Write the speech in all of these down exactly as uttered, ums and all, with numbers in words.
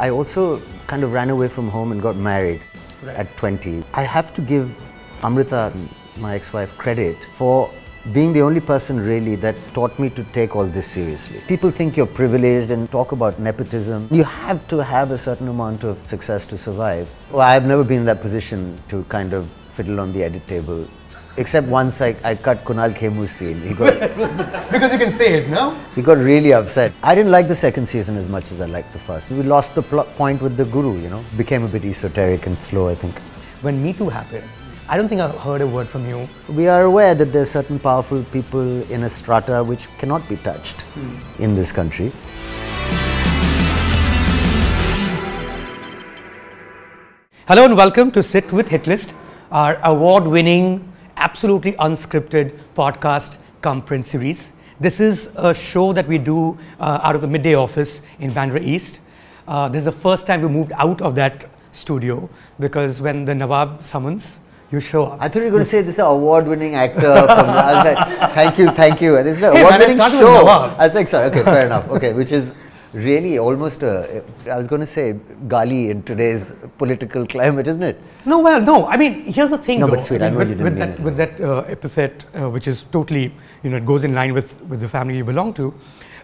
I also kind of ran away from home and got married right. at twenty. I have to give Amrita, my ex-wife, credit for being the only person really that taught me to take all this seriously. People think you're privileged and talk about nepotism. You have to have a certain amount of success to survive. Well, I've never been in that position to kind of fiddle on the edit table. Except once I, I cut Kunal Khemu's scene. He got because you can say it, no? He got really upset. I didn't like the second season as much as I liked the first. We lost the plot point with the guru, you know. Became a bit esoteric and slow, I think. When Me Too happened, I don't think I heard a word from you. We are aware that there are certain powerful people in a strata which cannot be touched mm. in this country. Hello and welcome to Sit With Hitlist, our award-winning, absolutely unscripted podcast cum print series. This is a show that we do uh, out of the midday office in Bandra East. Uh, this is the first time we moved out of that studio because when the Nawab summons, you show up. I thought you were going to say this is an award-winning actor. From, I was like, thank you, thank you. And this is an hey, award-winning show. I was like, sorry, okay, fair enough. Okay, which is really almost a, I was going to say, gali in today's political climate, isn't it? No, well, no. I mean, here's the thing, no, though. But sweet, I know you didn't mean that, with that uh, epithet, uh, which is totally, you know, it goes in line with, with the family you belong to.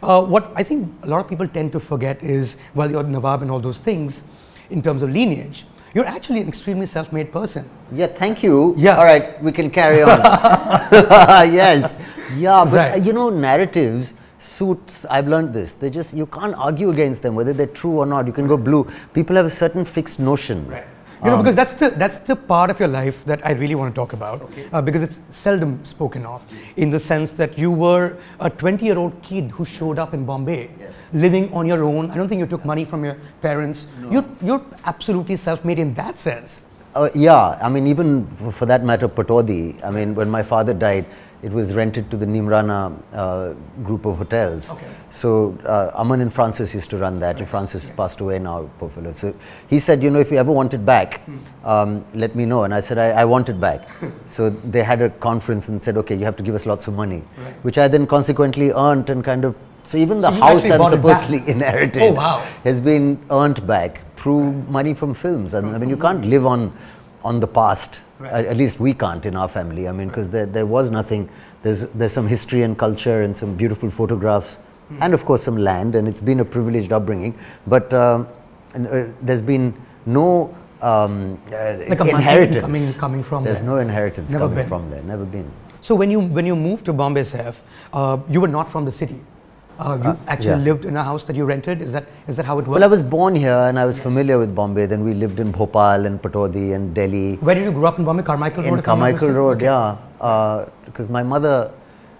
Uh, what I think a lot of people tend to forget is, while you're Nawab and all those things, in terms of lineage, you're actually an extremely self-made person. Yeah, thank you. Yeah. All right, we can carry on. Yes. Yeah, but right. you know, narratives... suits, I've learned this, they just, you can't argue against them whether they're true or not. You can go blue. People have a certain fixed notion. Right. You um, know, because that's the, that's the part of your life that I really want to talk about, okay. uh, because it's seldom spoken of, in the sense that you were a twenty-year-old kid who showed up in Bombay, yes. living on your own. I don't think you took money from your parents. No. You're, you're absolutely self-made in that sense. Uh, yeah, I mean, even for that matter, Patodi, I mean, when my father died, it was rented to the Nimrana uh, group of hotels. Okay. So uh, Aman and Francis used to run that. Yes. And Francis yes. passed away now, poor fellow. So he said, you know, if you ever want it back, um, let me know. And I said, I, I want it back. So they had a conference and said, okay, you have to give us lots of money, right. which I then consequently earned and kind of. So even the so house I'm supposedly inherited oh, wow. has been earned back through right. money from films. And from I mean, you can't movies. live on on the past. Right. At least we can't in our family. I mean, because right. there, there was nothing. There's, there's some history and culture and some beautiful photographs mm. and, of course, some land. And it's been a privileged upbringing. But um, and, uh, there's been no um, uh, like inheritance. Coming, coming from there's there. no inheritance Never coming been. from there. Never been. So when you, when you moved to Bombay, Saif, uh, you were not from the city. Uh, you uh, actually yeah. lived in a house that you rented? Is that is that how it worked? Well, I was born here and I was yes. familiar with Bombay. Then we lived in Bhopal and Patodi and Delhi. Where did you grow up in Bombay? Carmichael Road? In Carmichael Road, okay. yeah. Because uh, my mother,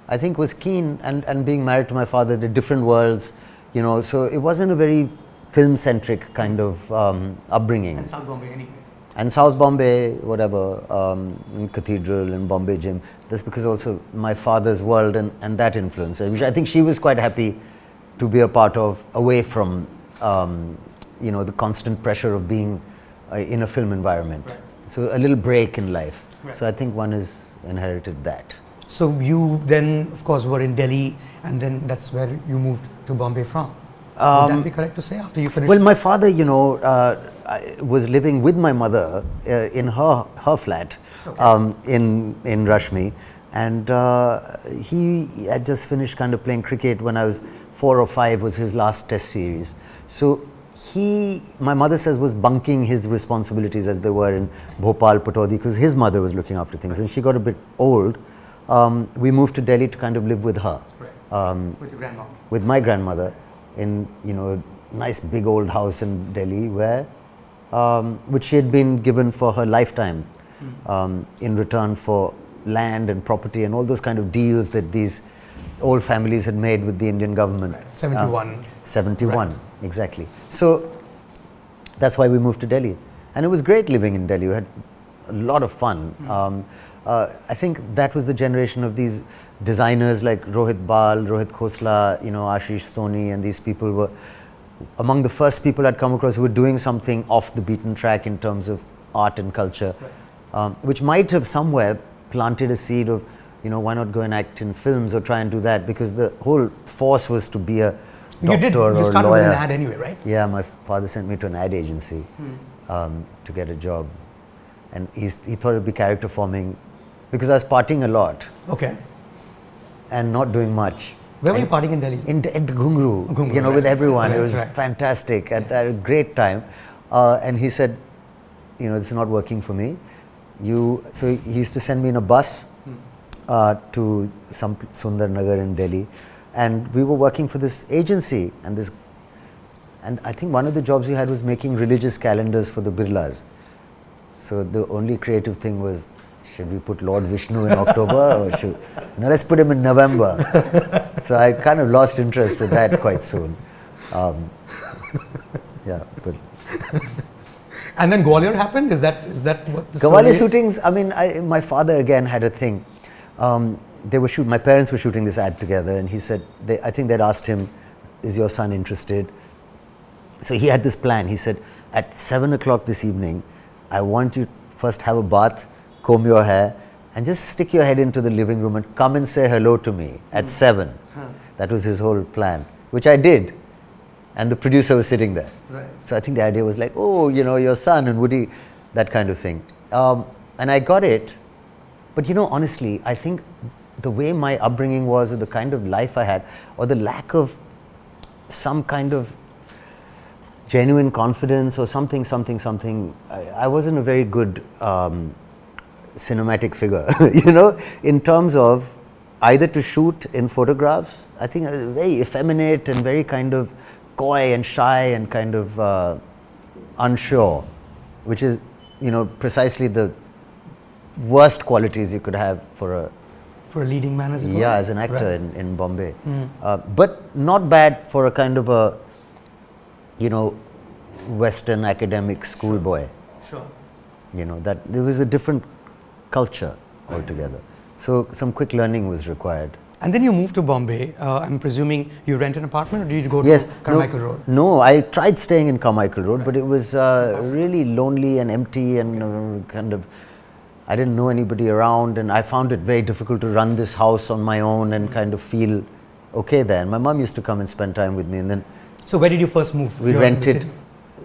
I think, was keen and, and being married to my father, the different worlds, you know. So it wasn't a very film-centric kind of um, upbringing. And South Bombay anyway. And South Bombay, whatever, um, in Cathedral and Bombay Gym. That's because also my father's world and, and that influence, which I think she was quite happy to be a part of, away from, um, you know, the constant pressure of being uh, in a film environment. Right. So a little break in life. Right. So I think one has inherited that. So you then, of course, were in Delhi and then that's where you moved to Bombay from. Um, Would that be correct to say after you finished? Well, my father, you know, uh, I was living with my mother uh, in her her flat okay. um, in in Rashmi, and uh, he had just finished kind of playing cricket when I was four or five. Was his last Test series, so he, my mother says, was bunking his responsibilities as they were in Bhopal, Patodi, because his mother was looking after things, and she got a bit old. Um, we moved to Delhi to kind of live with her, right. um, with your grandma, with my grandmother, in you know nice big old house in Delhi where. Um, which she had been given for her lifetime um, in return for land and property and all those kind of deals that these old families had made with the Indian government. Right. seventy-one. Uh, seventy-one, right. exactly. So that's why we moved to Delhi. And it was great living in Delhi. We had a lot of fun. Mm. Um, uh, I think that was the generation of these designers like Rohit Bal, Rohit Khosla, you know, Ashish Soni, and these people were among the first people I'd come across who were doing something off the beaten track in terms of art and culture, right. um, which might have somewhere planted a seed of, you know, why not go and act in films or try and do that, because the whole force was to be a doctor you did. You or lawyer. Started with an ad anyway, right? Yeah, my father sent me to an ad agency hmm. um, to get a job. And he's, he thought it would be character forming because I was partying a lot. Okay. And not doing much. Where were you partying in Delhi? In, in the Ghungru, Ghungru, you know, right. with everyone. Right, it was right. fantastic. I had a great time. Uh, and he said, you know, this is not working for me. You, so he used to send me in a bus uh, to some Sundar Nagar in Delhi. And we were working for this agency. And this, and I think one of the jobs we had was making religious calendars for the Birlas. So the only creative thing was, should we put Lord Vishnu in October or should, no, let's put him in November. So I kind of lost interest with that quite soon. Um, yeah, but. And then Gwalior happened? Is that, is that what the Gwalior is? shootings, I mean, I, my father again had a thing. Um, they were shoot, my parents were shooting this ad together and he said, they, I think they'd asked him, is your son interested? So he had this plan. He said, at seven o'clock this evening, I want you to first have a bath, comb your hair and just stick your head into the living room and come and say hello to me at mm. seven. Huh. That was his whole plan, which I did. And the producer was sitting there. Right. So I think the idea was like, oh, you know, your son and Woody, that kind of thing. Um, and I got it. But you know, honestly, I think the way my upbringing was or the kind of life I had or the lack of some kind of genuine confidence or something, something, something, I, I wasn't a very good um, cinematic figure, you know, in terms of either to shoot in photographs. I think I was very effeminate and very kind of coy and shy and kind of uh, unsure, which is, you know, precisely the worst qualities you could have for a for a leading man as a yeah as an actor right. in, in Bombay. Mm. Uh, but not bad for a kind of a, you know, Western academic schoolboy. Sure. Sure. You know, that there was a different culture right. altogether. So some quick learning was required. And then you moved to Bombay. Uh, I'm presuming you rent an apartment or did you go yes, to Carmichael no, Road? No, I tried staying in Carmichael Road, right. but it was uh, really lonely and empty and okay. uh, kind of, I didn't know anybody around and I found it very difficult to run this house on my own and kind of feel okay there. And my mom used to come and spend time with me and then... So where did you first move? We You're rented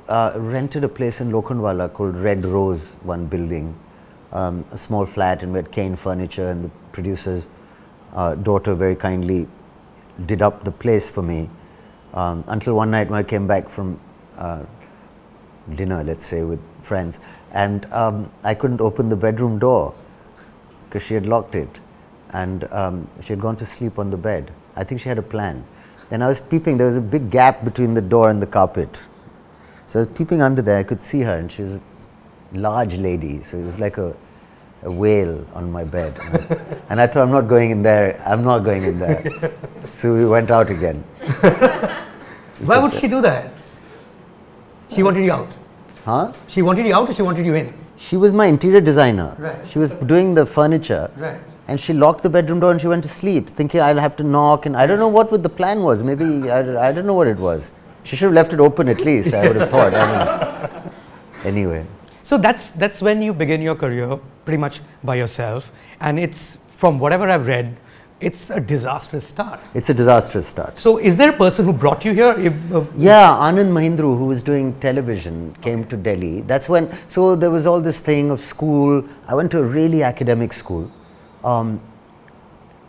uh, rented a place in Lokhandwala called Red Rose, one building, um, a small flat, and we had cane furniture and the producers... Uh, daughter very kindly did up the place for me um, until one night when I came back from uh, dinner, let's say, with friends, and um, I couldn't open the bedroom door because she had locked it and um, she had gone to sleep on the bed. I think she had a plan. And I was peeping, there was a big gap between the door and the carpet. So I was peeping under there, I could see her, and she was a large lady, so it was like a a whale on my bed. And I thought, I'm not going in there, I'm not going in there. So we went out again. Why would she do that? She wanted you out. Huh? She wanted you out or she wanted you in? She was my interior designer. Right. She was doing the furniture. Right. And she locked the bedroom door and she went to sleep, thinking I'll have to knock and I don't know what the plan was. Maybe, I, I don't know what it was. She should have left it open at least, I would have thought. I don't know. Anyway. So that's, that's when you begin your career, pretty much by yourself, and it's, from whatever I've read, it's a disastrous start. It's a disastrous start. So is there a person who brought you here? Yeah, Anand Mahindra, who was doing television, came okay. to Delhi. That's when, so there was all this thing of school. I went to a really academic school, um,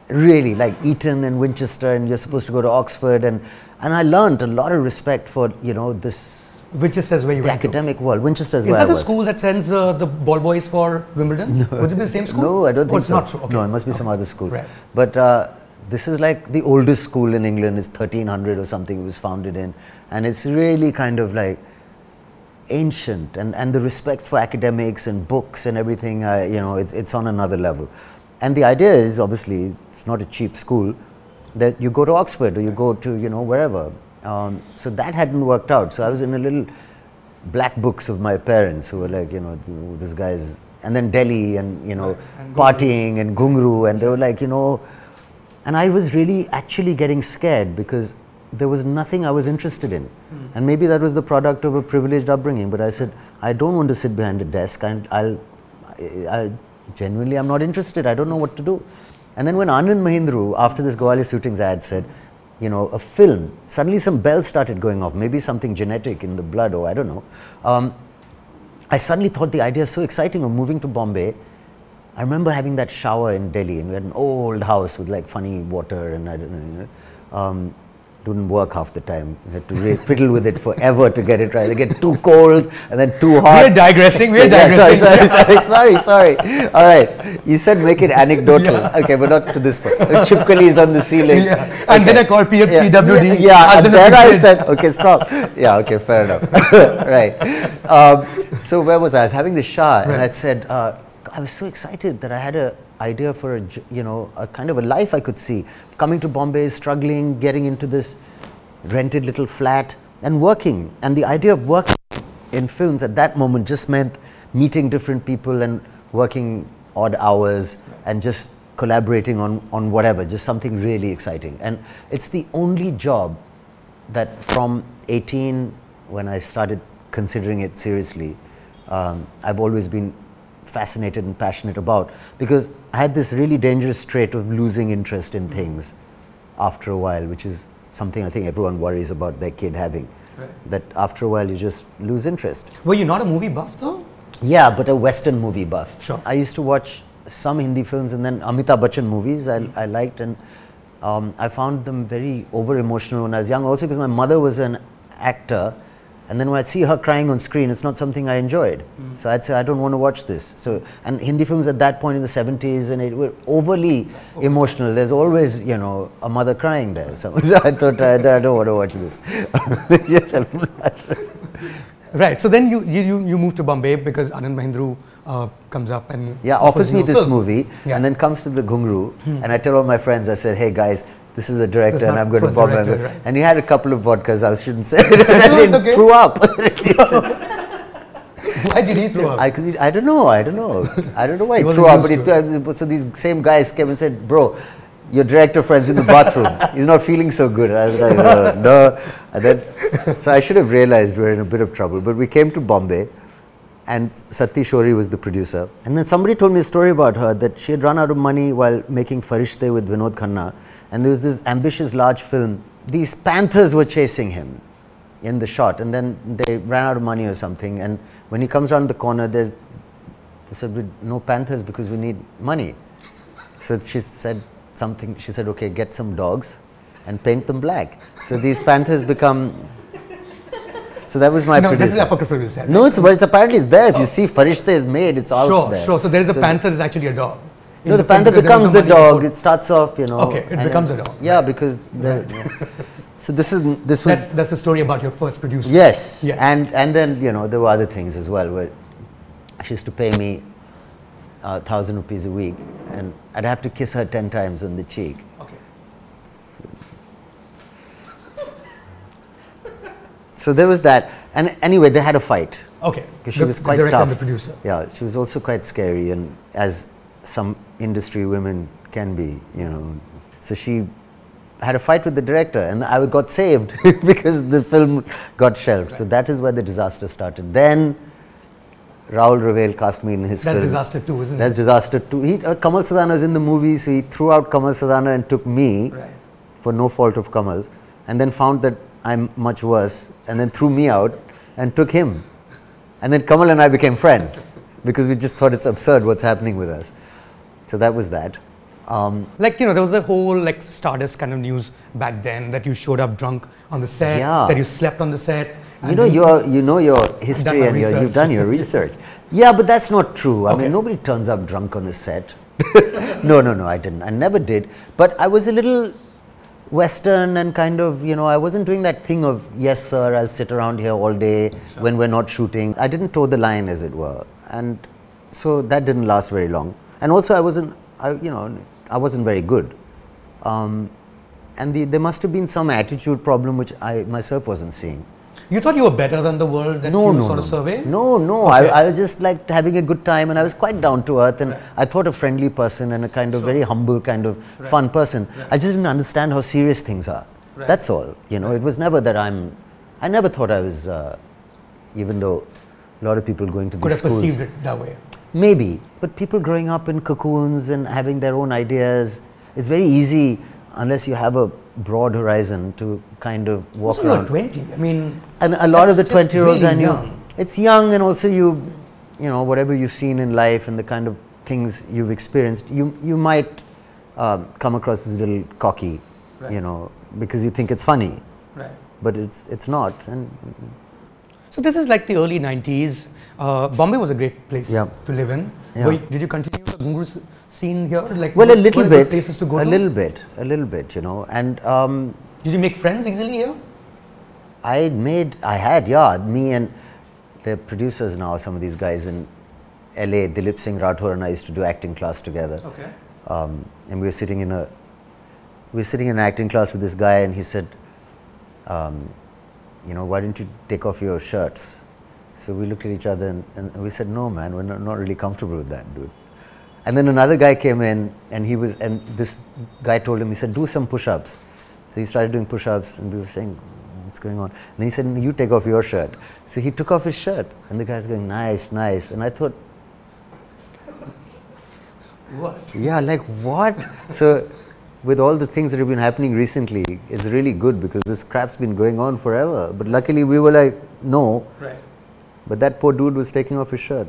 really, like Eton and Winchester, and you're supposed to go to Oxford, and, and I learned a lot of respect for, you know, this Winchester is where you the went academic to. world. Winchester is, is where I was. Is that the school that sends uh, the ball boys for Wimbledon? No. Would it be the same school? No, I don't think oh, it's so. Not true. Okay. No, it must be okay. some other school. Right. But uh, this is like the oldest school in England. It's thirteen hundred or something it was founded in. And it's really kind of like ancient. And, and the respect for academics and books and everything, uh, you know, it's, it's on another level. And the idea is, obviously, it's not a cheap school, that you go to Oxford or you go to, you know, wherever. Um, so that hadn't worked out. So I was in a little black books of my parents who were like, you know, this guy's, and then Delhi and, you know, and partying Ghungru. and Ghungru, and they were like, you know, and I was really actually getting scared because there was nothing I was interested in. Mm. And maybe that was the product of a privileged upbringing, but I said, I don't want to sit behind a desk and I'll, I, I genuinely, I'm not interested. I don't know what to do. And then when Anand Mahindra, after this Gwalior shootings ad, said, you know, a film, suddenly some bells started going off, maybe something genetic in the blood, or I don't know. Um, I suddenly thought the idea is so exciting of moving to Bombay. I remember having that shower in Delhi, and we had an old house with like funny water, and I don't know, um, didn't work half the time. I had to fiddle with it forever to get it right. They get too cold and then too hot. We're digressing, we're yeah, digressing. Sorry, sorry, sorry, sorry, sorry. All right, you said make it anecdotal. Yeah. Okay, but not to this point. Chipkali is on the ceiling. Yeah. And okay. Then I called P W D. Yeah, yeah. And then I said, okay, stop. Yeah, okay, fair enough. Right. Um, so where was I? I was having the Shah, right. And I said, uh, I was so excited that I had a idea for a, you know, a kind of a life I could see. Coming to Bombay, struggling, getting into this rented little flat and working. And the idea of working in films at that moment just meant meeting different people and working odd hours and just collaborating on, on whatever, just something really exciting. And it's the only job that from eighteen, when I started considering it seriously, um, I've always been fascinated and passionate about, because I had this really dangerous trait of losing interest in things after a while, which is something I think everyone worries about their kid having, right. That after a while you just lose interest. Were you not a movie buff though? Yeah, but a Western movie buff. Sure. I used to watch some Hindi films and then Amitabh Bachchan movies I, I liked, and um, I found them very over-emotional when I was young, also because my mother was an actor. And then when I see her crying on screen, it's not something I enjoyed. Mm. So I'd say, I don't want to watch this. So, and Hindi films at that point in the seventies, and it were overly okay. emotional. There's always, you know, a mother crying there. So, so I thought, I, I don't want to watch this. Right. So then you, you, you moved to Bombay because Anand Mahindra uh, comes up and... Yeah, offers me this film. movie yeah. and then comes to the Ghungru. Hmm. And I tell all my friends, I said, hey guys, this is a director and I'm going to bomb him. Right? And he had a couple of vodkas, I shouldn't say. And he okay. threw up. Why did he throw up? I, he, I don't know, I don't know. I don't know why he, he threw up. But he threw up. So these same guys came and said, bro, your director friend's in the bathroom. He's not feeling so good. I was like, no. no. And then, so I should have realized we were in a bit of trouble. But we came to Bombay and Sati Shori was the producer. And then somebody told me a story about her, that she had run out of money while making Farishtay with Vinod Khanna. And there was this ambitious large film. These panthers were chasing him in the shot, and then they ran out of money or something. And when he comes around the corner, there's they said, no panthers because we need money. So she said something, she said, okay, get some dogs and paint them black. So these panthers become. So that was my no, producer. This is apocryphal, you said. No, it's, well, it's apparently it's there. If oh. you see Farishtay is made, it's all sure, there. Sure, sure. So there's a so panther that's actually a dog. No, the panther becomes the dog. It starts off, you know. Okay, it becomes a dog. Yeah, because the, yeah. so this is this was that's, that's the story about your first producer. Yes, yes, and and then you know there were other things as well. Where she used to pay me a uh, thousand rupees a week, and I'd have to kiss her ten times on the cheek. Okay. So, so there was that, and anyway, they had a fight. Okay. Because she the, was quite the tough. The producer. Yeah, she was also quite scary, and as some industry women can be, you know. So she had a fight with the director and I got saved because the film got shelved. Right. So that is where the disaster started. Then Rahul Rawail cast me in his That's film. That's disaster too, isn't That's it? That's disaster too. He, uh, Kamal Sadanah was in the movie, so he threw out Kamal Sadanah and took me right. for no fault of Kamal's, and then found that I'm much worse and then threw me out and took him. And then Kamal and I became friends because we just thought it's absurd what's happening with us. So that was that. Um, like, you know, there was the whole like Stardust kind of news back then that you showed up drunk on the set, yeah. that you slept on the set. You know, your, you know your history and your, you've done your research. Yeah, but that's not true. I okay. mean, nobody turns up drunk on a set. no, no, no, I didn't. I never did. But I was a little Western and kind of, you know, I wasn't doing that thing of, yes, sir, I'll sit around here all day sure. when we're not shooting. I didn't toe the line, as it were. And so that didn't last very long. And also, I wasn't, I, you know, I wasn't very good, um, and the, there must have been some attitude problem which I myself wasn't seeing. You thought you were better than the world that no, you no, sort no. of survey? No, no. Okay. I, I was just like having a good time, and I was quite down to earth, and right. I thought a friendly person and a kind of sure. very humble, kind of right. fun person. Right. I just didn't understand how serious things are. Right. That's all. You know, right. it was never that I'm. I never thought I was, uh, even though a lot of people going to these schools could have perceived it that way. Maybe, but people growing up in cocoons and having their own ideas, it's very easy, unless you have a broad horizon to kind of walk also around. twenty, I mean... And a lot of the twenty-year-olds really I knew. Young. It's young, and also you, you know, whatever you've seen in life and the kind of things you've experienced, you, you might um, come across as a little cocky, right. you know, because you think it's funny. Right. But it's, it's not. And so this is like the early nineties. Uh, Bombay was a great place yeah. to live in. Yeah. Were you, did you continue the Gunguru scene here? Like well, a little bit. Places to go a to? little bit, a little bit, you know. And um, did you make friends easily here? I made, I had, yeah. Me and the producers now, some of these guys in L A, Dilip Singh Rathore and I used to do acting class together. Okay. Um, and we were sitting in a, we were sitting in an acting class with this guy, and he said, um, you know, why don't you take off your shirts? So we looked at each other and, and we said, no, man, we're not, not really comfortable with that, dude. And then another guy came in, and he was, and this guy told him, he said, do some push-ups. So he started doing push-ups, and we were saying, what's going on? And then he said, no, you take off your shirt. So he took off his shirt, and the guy's going, nice, nice. And I thought, what? Yeah, like, what? So with all the things that have been happening recently, it's really good, because this crap's been going on forever. But luckily, we were like, no. Right. But that poor dude was taking off his shirt.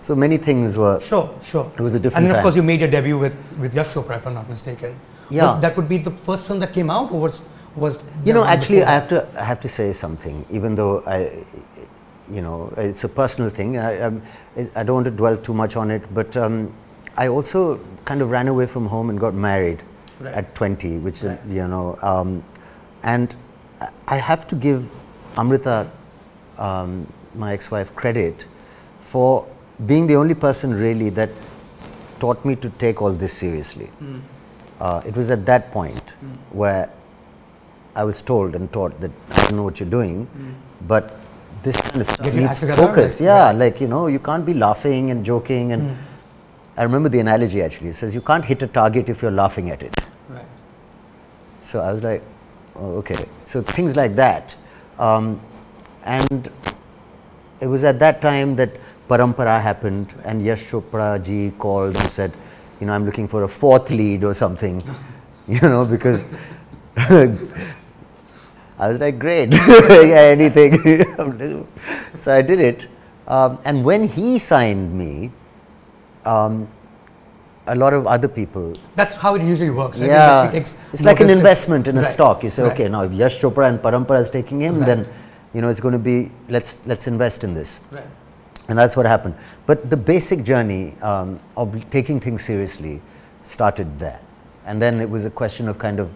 So many things were... Sure, sure. It was a different And then, of time. course, you made your debut with, with Yash Chopra, if I'm not mistaken. Yeah. Would, that would be the first film that came out, or was... was you know, actually, I have, to, I have to say something, even though I... You know, it's a personal thing. I, I, I don't want to dwell too much on it, but um, I also kind of ran away from home and got married right. at twenty, which, right. you know... Um, and I have to give Amrita... Um, my ex-wife credit for being the only person really that taught me to take all this seriously. Mm. Uh, it was at that point mm. where I was told and taught that I don't know what you're doing, mm. but this kind of stuff needs focus. Yeah, yeah, like, you know, you can't be laughing and joking. And mm. I remember the analogy actually. It says you can't hit a target if you're laughing at it. Right. So I was like, oh, okay. So things like that. Um, And it was at that time that Parampara happened, and Yash Chopra ji called and said, you know, I'm looking for a fourth lead or something, you know, because I was like, great, yeah, anything. So I did it. Um, and when he signed me, um, a lot of other people. That's how it usually works. Like yeah. It's notice. like an investment in a right. stock. You say, right. okay, now if Yash Chopra and Parampara is taking him, right. then. You know, it's going to be, let's, let's invest in this. Right. And that's what happened. But the basic journey um, of taking things seriously started there. And then it was a question of kind of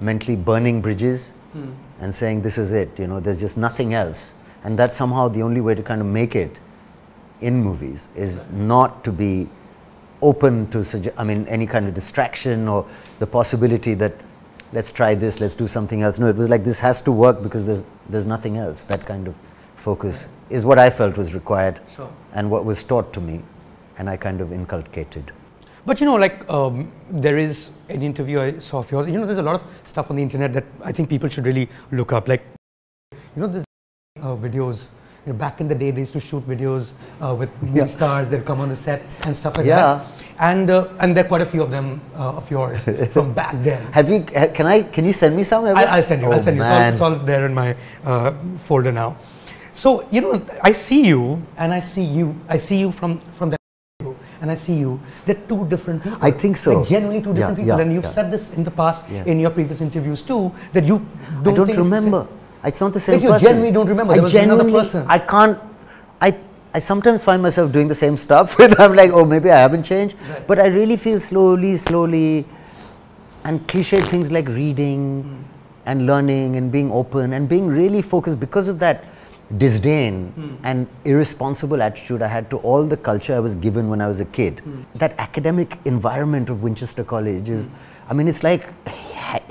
mentally burning bridges mm. and saying, this is it, you know, there's just nothing else. And that's somehow the only way to kind of make it in movies is right. not to be open to, suge- I mean, any kind of distraction or the possibility that let's try this, let's do something else. No, it was like this has to work because there's, there's nothing else. That kind of focus right. is what I felt was required sure. and what was taught to me, and I kind of inculcated. But you know, like um, there is an interview I saw of yours. You know, there's a lot of stuff on the internet that I think people should really look up. Like, you know, there's uh, videos. You know, back in the day, they used to shoot videos uh, with movie yeah. stars. They'd come on the set and stuff like yeah. that. And uh, and there are quite a few of them uh, of yours from back then. Have you? Can I? Can you send me some? I'll, I'll send you. Oh, I'll send you. It's all, it's all there in my uh, folder now. So you know, I see you, and I see you. I see you from from that. And I see you. They're two different people. I think so. They're genuinely two different yeah, people. Yeah, and you've yeah. said this in the past yeah. in your previous interviews too. That you don't, I don't think remember. It's not the same person. You genuinely don't remember. There I was genuinely, another person. I can't, I, I sometimes find myself doing the same stuff and I'm like, oh, maybe I haven't changed. Right. But I really feel slowly, slowly, and cliche things like reading mm. and learning and being open and being really focused because of that disdain mm. and irresponsible attitude I had to all the culture I was given when I was a kid. Mm. That academic environment of Winchester College is, mm. I mean, it's like,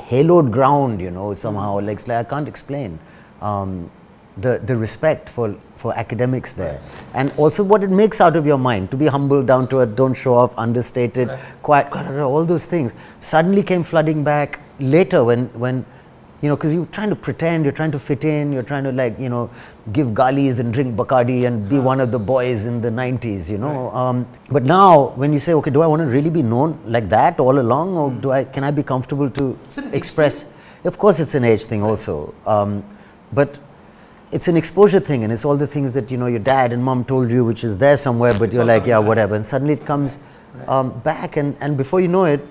haloed ground, you know, somehow, mm. like, like I can't explain um, the, the respect for, for academics there. Right. And also what it makes out of your mind, to be humble, down to earth, don't show off, understated, right. quiet, all those things, suddenly came flooding back later when, when you know, because you're trying to pretend, you're trying to fit in, you're trying to, like, you know, give galis and drink Bacardi and be one of the boys in the nineties, you know. Right. Um, but now, when you say, okay, do I want to really be known like that all along, or mm. do I, can I be comfortable to express? Of course, it's an age thing right. also, um, but it's an exposure thing, and it's all the things that, you know, your dad and mom told you, which is there somewhere, but it's you're like, yeah, that. whatever, and suddenly it comes right. um, back, and, and before you know it,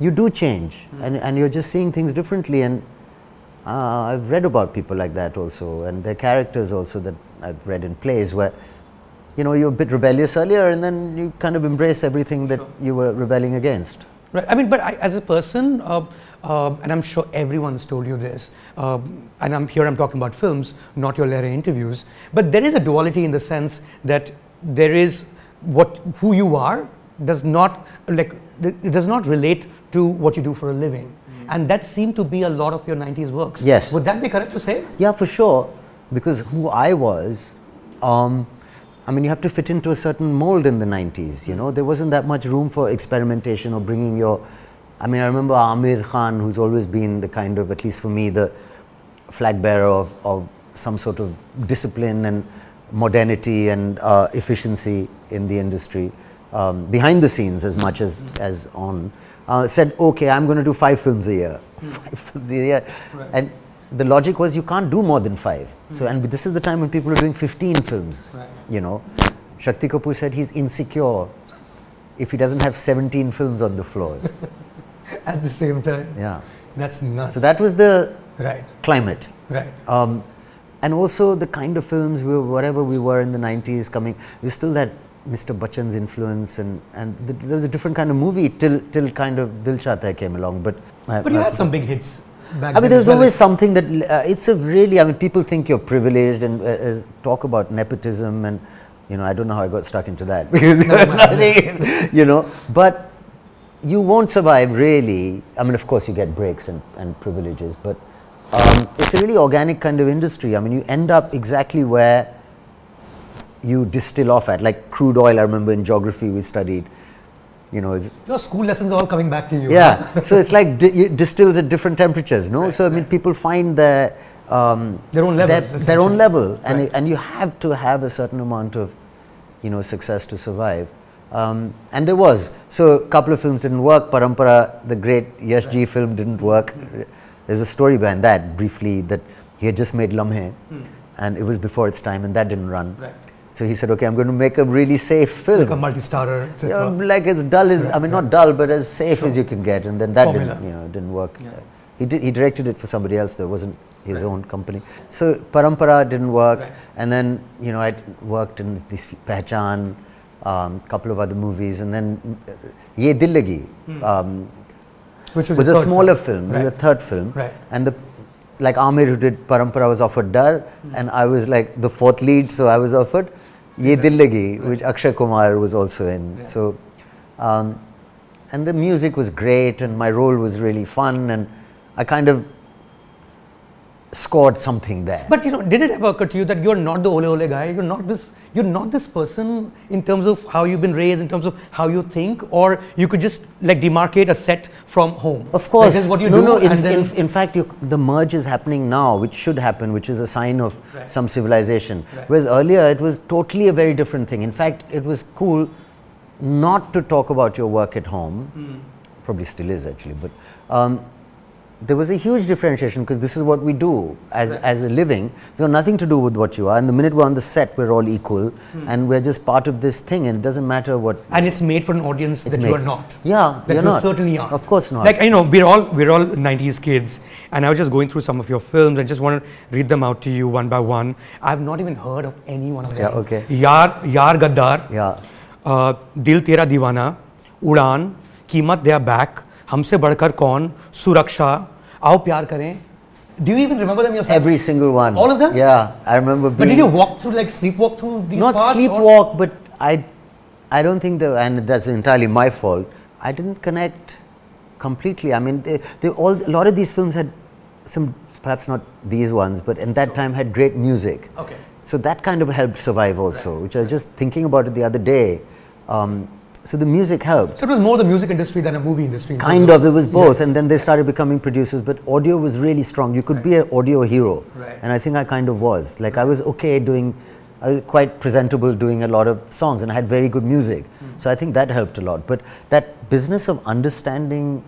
you do change, mm. and, and you're just seeing things differently, and uh, I've read about people like that also, and their characters also that I've read in plays where, you know, you're a bit rebellious earlier, and then you kind of embrace everything that sure. you were rebelling against. Right. I mean, but I, as a person, uh, uh, and I'm sure everyone's told you this, uh, and I'm here I'm talking about films, not your later interviews, but there is a duality in the sense that there is what who you are does not, like, it does not relate to what you do for a living. Mm. And that seemed to be a lot of your nineties works. Yes. Would that be correct to say? Yeah, for sure. Because who I was, um, I mean, you have to fit into a certain mold in the nineties, you know. There wasn't that much room for experimentation or bringing your... I mean, I remember Aamir Khan, who's always been the kind of, at least for me, the flag bearer of, of some sort of discipline and modernity and uh, efficiency in the industry, um, behind the scenes as much as, as on, uh, said, okay, I'm going to do five films a year. Five films a year. Right. And the logic was you can't do more than five. Mm. So, and this is the time when people are doing fifteen films, right. you know. Shakti Kapoor said he's insecure if he doesn't have seventeen films on the floors. At the same time? Yeah. That's nuts. So that was the right. climate. Right. Um, and also the kind of films, we were, whatever we were in the nineties coming, we still had Mister Bachchan's influence and, and th there was a different kind of movie till, till kind of Dil Chahta Hai came along. But, I, but you I, had I, some big hits. Back I mean, there's well always something that, uh, it's a really, I mean, people think you're privileged and uh, talk about nepotism and, you know, I don't know how I got stuck into that because no, nothing, you know, but you won't survive really. I mean, of course you get breaks and, and privileges, but um, it's a really organic kind of industry. I mean, you end up exactly where you distill off at, like crude oil. I remember in geography we studied. You know, your school lessons are all coming back to you. Yeah, so it's like di distills at different temperatures, no? Right, so I mean, right. people find their um, their own level, their, their own level, and right. and you have to have a certain amount of, you know, success to survive. Um, and there was so a couple of films didn't work. Parampara, the great Yash right. G film, didn't work. Hmm. There's a story behind that briefly that he had just made Lamhe, hmm. and it was before its time, and that didn't run. Right. So he said, okay, I'm going to make a really safe film. Like a multi-starrer, et cetera. Yeah, like as dull as, right, I mean, right. not dull, but as safe sure. as you can get. And then that didn't, you know, didn't work. Yeah. He, did, he directed it for somebody else, though. It wasn't his right. own company. So Parampara didn't work. Right. And then, you know, I worked in this Pehchan, a um, couple of other movies. And then uh, Ye Dil Lagi, hmm. um, which was, was a smaller film, film right. the third film. Right. And the like Aamir who did Parampara was offered Dar, mm. and I was like the fourth lead, so I was offered Ye yeah. Dil Lagi, right. which Akshay Kumar was also in. Yeah. So, um, and the music was great, and my role was really fun, and I kind of scored something there. But you know, did it ever occur to you that you're not the ole ole guy? You're not this. You're not this person in terms of how you've been raised, in terms of how you think, or you could just like demarcate a set from home. Of course, like, what you no, do, no. In, and then in, in fact, you, the merge is happening now, which should happen, which is a sign of right. some civilization. Right. Whereas earlier, it was totally a very different thing. In fact, it was cool not to talk about your work at home. Mm. Probably still is actually, but. Um, There was a huge differentiation because this is what we do as, right. as a living. It's got nothing to do with what you are. And the minute we're on the set, we're all equal. Hmm. And we're just part of this thing and it doesn't matter what... And it's made for an audience that made. you are not. Yeah, that you're you not. certainly aren't. Of course not. Like, you know, we're all, we're all nineties kids. And I was just going through some of your films. I just want to read them out to you one by one. I've not even heard of any one of them. Yeah, okay. Yaar, Yaar Gaddar. Yeah. Uh, Dil Tera Diwana. Udaan. Kimat They Are Back. Humse Badkar Kaun, Suraksha, Aao Pyar Karein. Do you even remember them yourself? Every single one. All of them? Yeah, I remember being... But did you walk through, like sleepwalk through these not parts? Not sleepwalk, or? but I, I don't think, the, and that's entirely my fault, I didn't connect completely. I mean, they, they all, a lot of these films had some, perhaps not these ones, but in that time had great music. Okay. So that kind of helped survive also, right. which I was just thinking about it the other day. Um, So the music helped. So it was more the music industry than a movie industry. Kind of, it was both. Yeah. And then they started becoming producers, but audio was really strong. You could right. be an audio hero. Right. And I think I kind of was. Like I was okay doing, I was quite presentable doing a lot of songs and I had very good music. Mm. So I think that helped a lot. But that business of understanding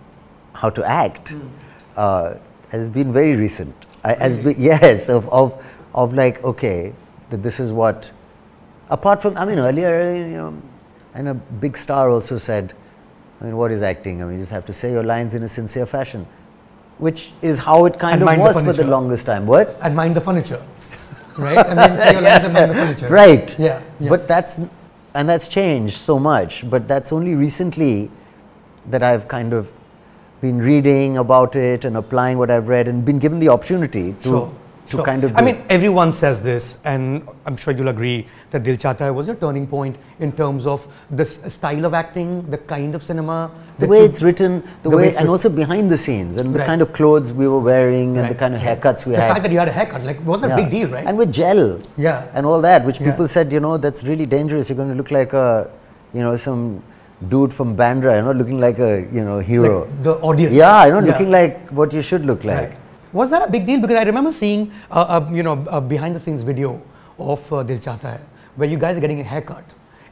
how to act mm. uh, has been very recent. I, really? Has been, yes, of, of, of like, okay, that this is what, apart from, I mean, earlier, you know, and a big star also said, I mean, what is acting? I mean, you just have to say your lines in a sincere fashion, which is how it kind and of was the for the longest time. What? And mind the furniture, right? I mean, say your lines and mind the furniture. Right. Yeah, yeah. But that's, and that's changed so much, but that's only recently that I've kind of been reading about it and applying what I've read and been given the opportunity to sure. to sure. kind of I mean, everyone says this, and I'm sure you'll agree that Dil Chahta Hai was your turning point in terms of the style of acting, the kind of cinema, the, the way it's written, the, the way, way and also behind the scenes, and right. the kind of clothes we were wearing, and right. the kind of haircuts we the had. The fact that you had a haircut, like, wasn't yeah. a big deal, right? And with gel, yeah, and all that, which yeah. people said, you know, that's really dangerous. You're going to look like a, you know, some dude from Bandra. You're not looking like a, you know, hero. Like the audience. Yeah, you're not yeah. looking like what you should look like. Right. Was that a big deal? Because I remember seeing uh, a you know a behind the scenes video of uh, Dil Chahta Hai, where you guys are getting a haircut,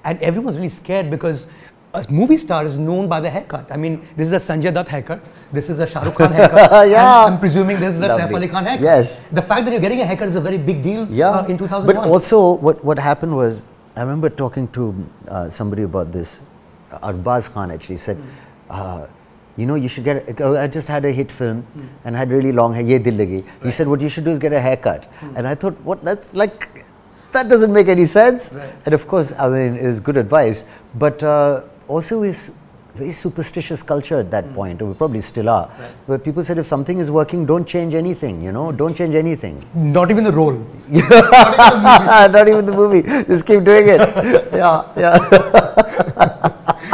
and everyone's really scared because a movie star is known by the haircut. I mean, this is a Sanjay Dutt haircut, this is a Shah Rukh Khan haircut. Yeah. I'm presuming this is Lovely. a Saif Ali Khan haircut. Yes. The fact that you're getting a haircut is a very big deal. Yeah. Uh, in two thousand one. But also, what what happened was, I remember talking to uh, somebody about this. Arbaz Khan actually said. Mm. Uh, You know, you should get. A, I just had a hit film mm. and had really long hair. Ye dil lagi. Right. He said, what you should do is get a haircut. Mm. And I thought, what? That's like, that doesn't make any sense. Right. And of course, I mean, it was good advice. But uh, also, it's very superstitious culture at that mm. point, or we probably still are, right. where people said, if something is working, don't change anything. You know, don't change anything. Not even the role. Not even the movie. Not even the movie. Just keep doing it. Yeah, yeah.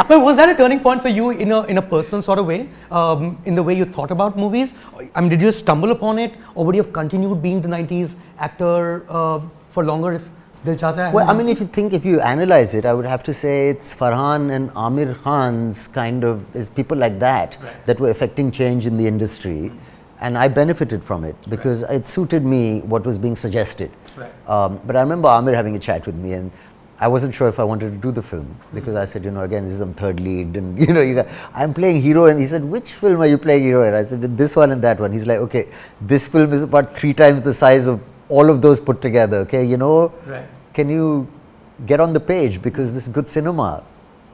But was that a turning point for you in a, in a personal sort of way, um, in the way you thought about movies? I mean, did you stumble upon it, or would you have continued being the nineties actor uh, for longer if Dil Chahta Hai? Well, I mean, if you think, if you analyze it, I would have to say it's Farhan and Aamir Khan's kind of, it's people like that, right. that were affecting change in the industry. And I benefited from it because right. it suited me what was being suggested. Right. Um, but I remember Aamir having a chat with me, and I wasn't sure if I wanted to do the film because I said, you know, again, this is some third lead, and you know, you got, I'm playing hero, and he said, which film are you playing hero? And I said, this one and that one. He's like, okay, this film is about three times the size of all of those put together. Okay, you know, right. can you get on the page, because this is good cinema.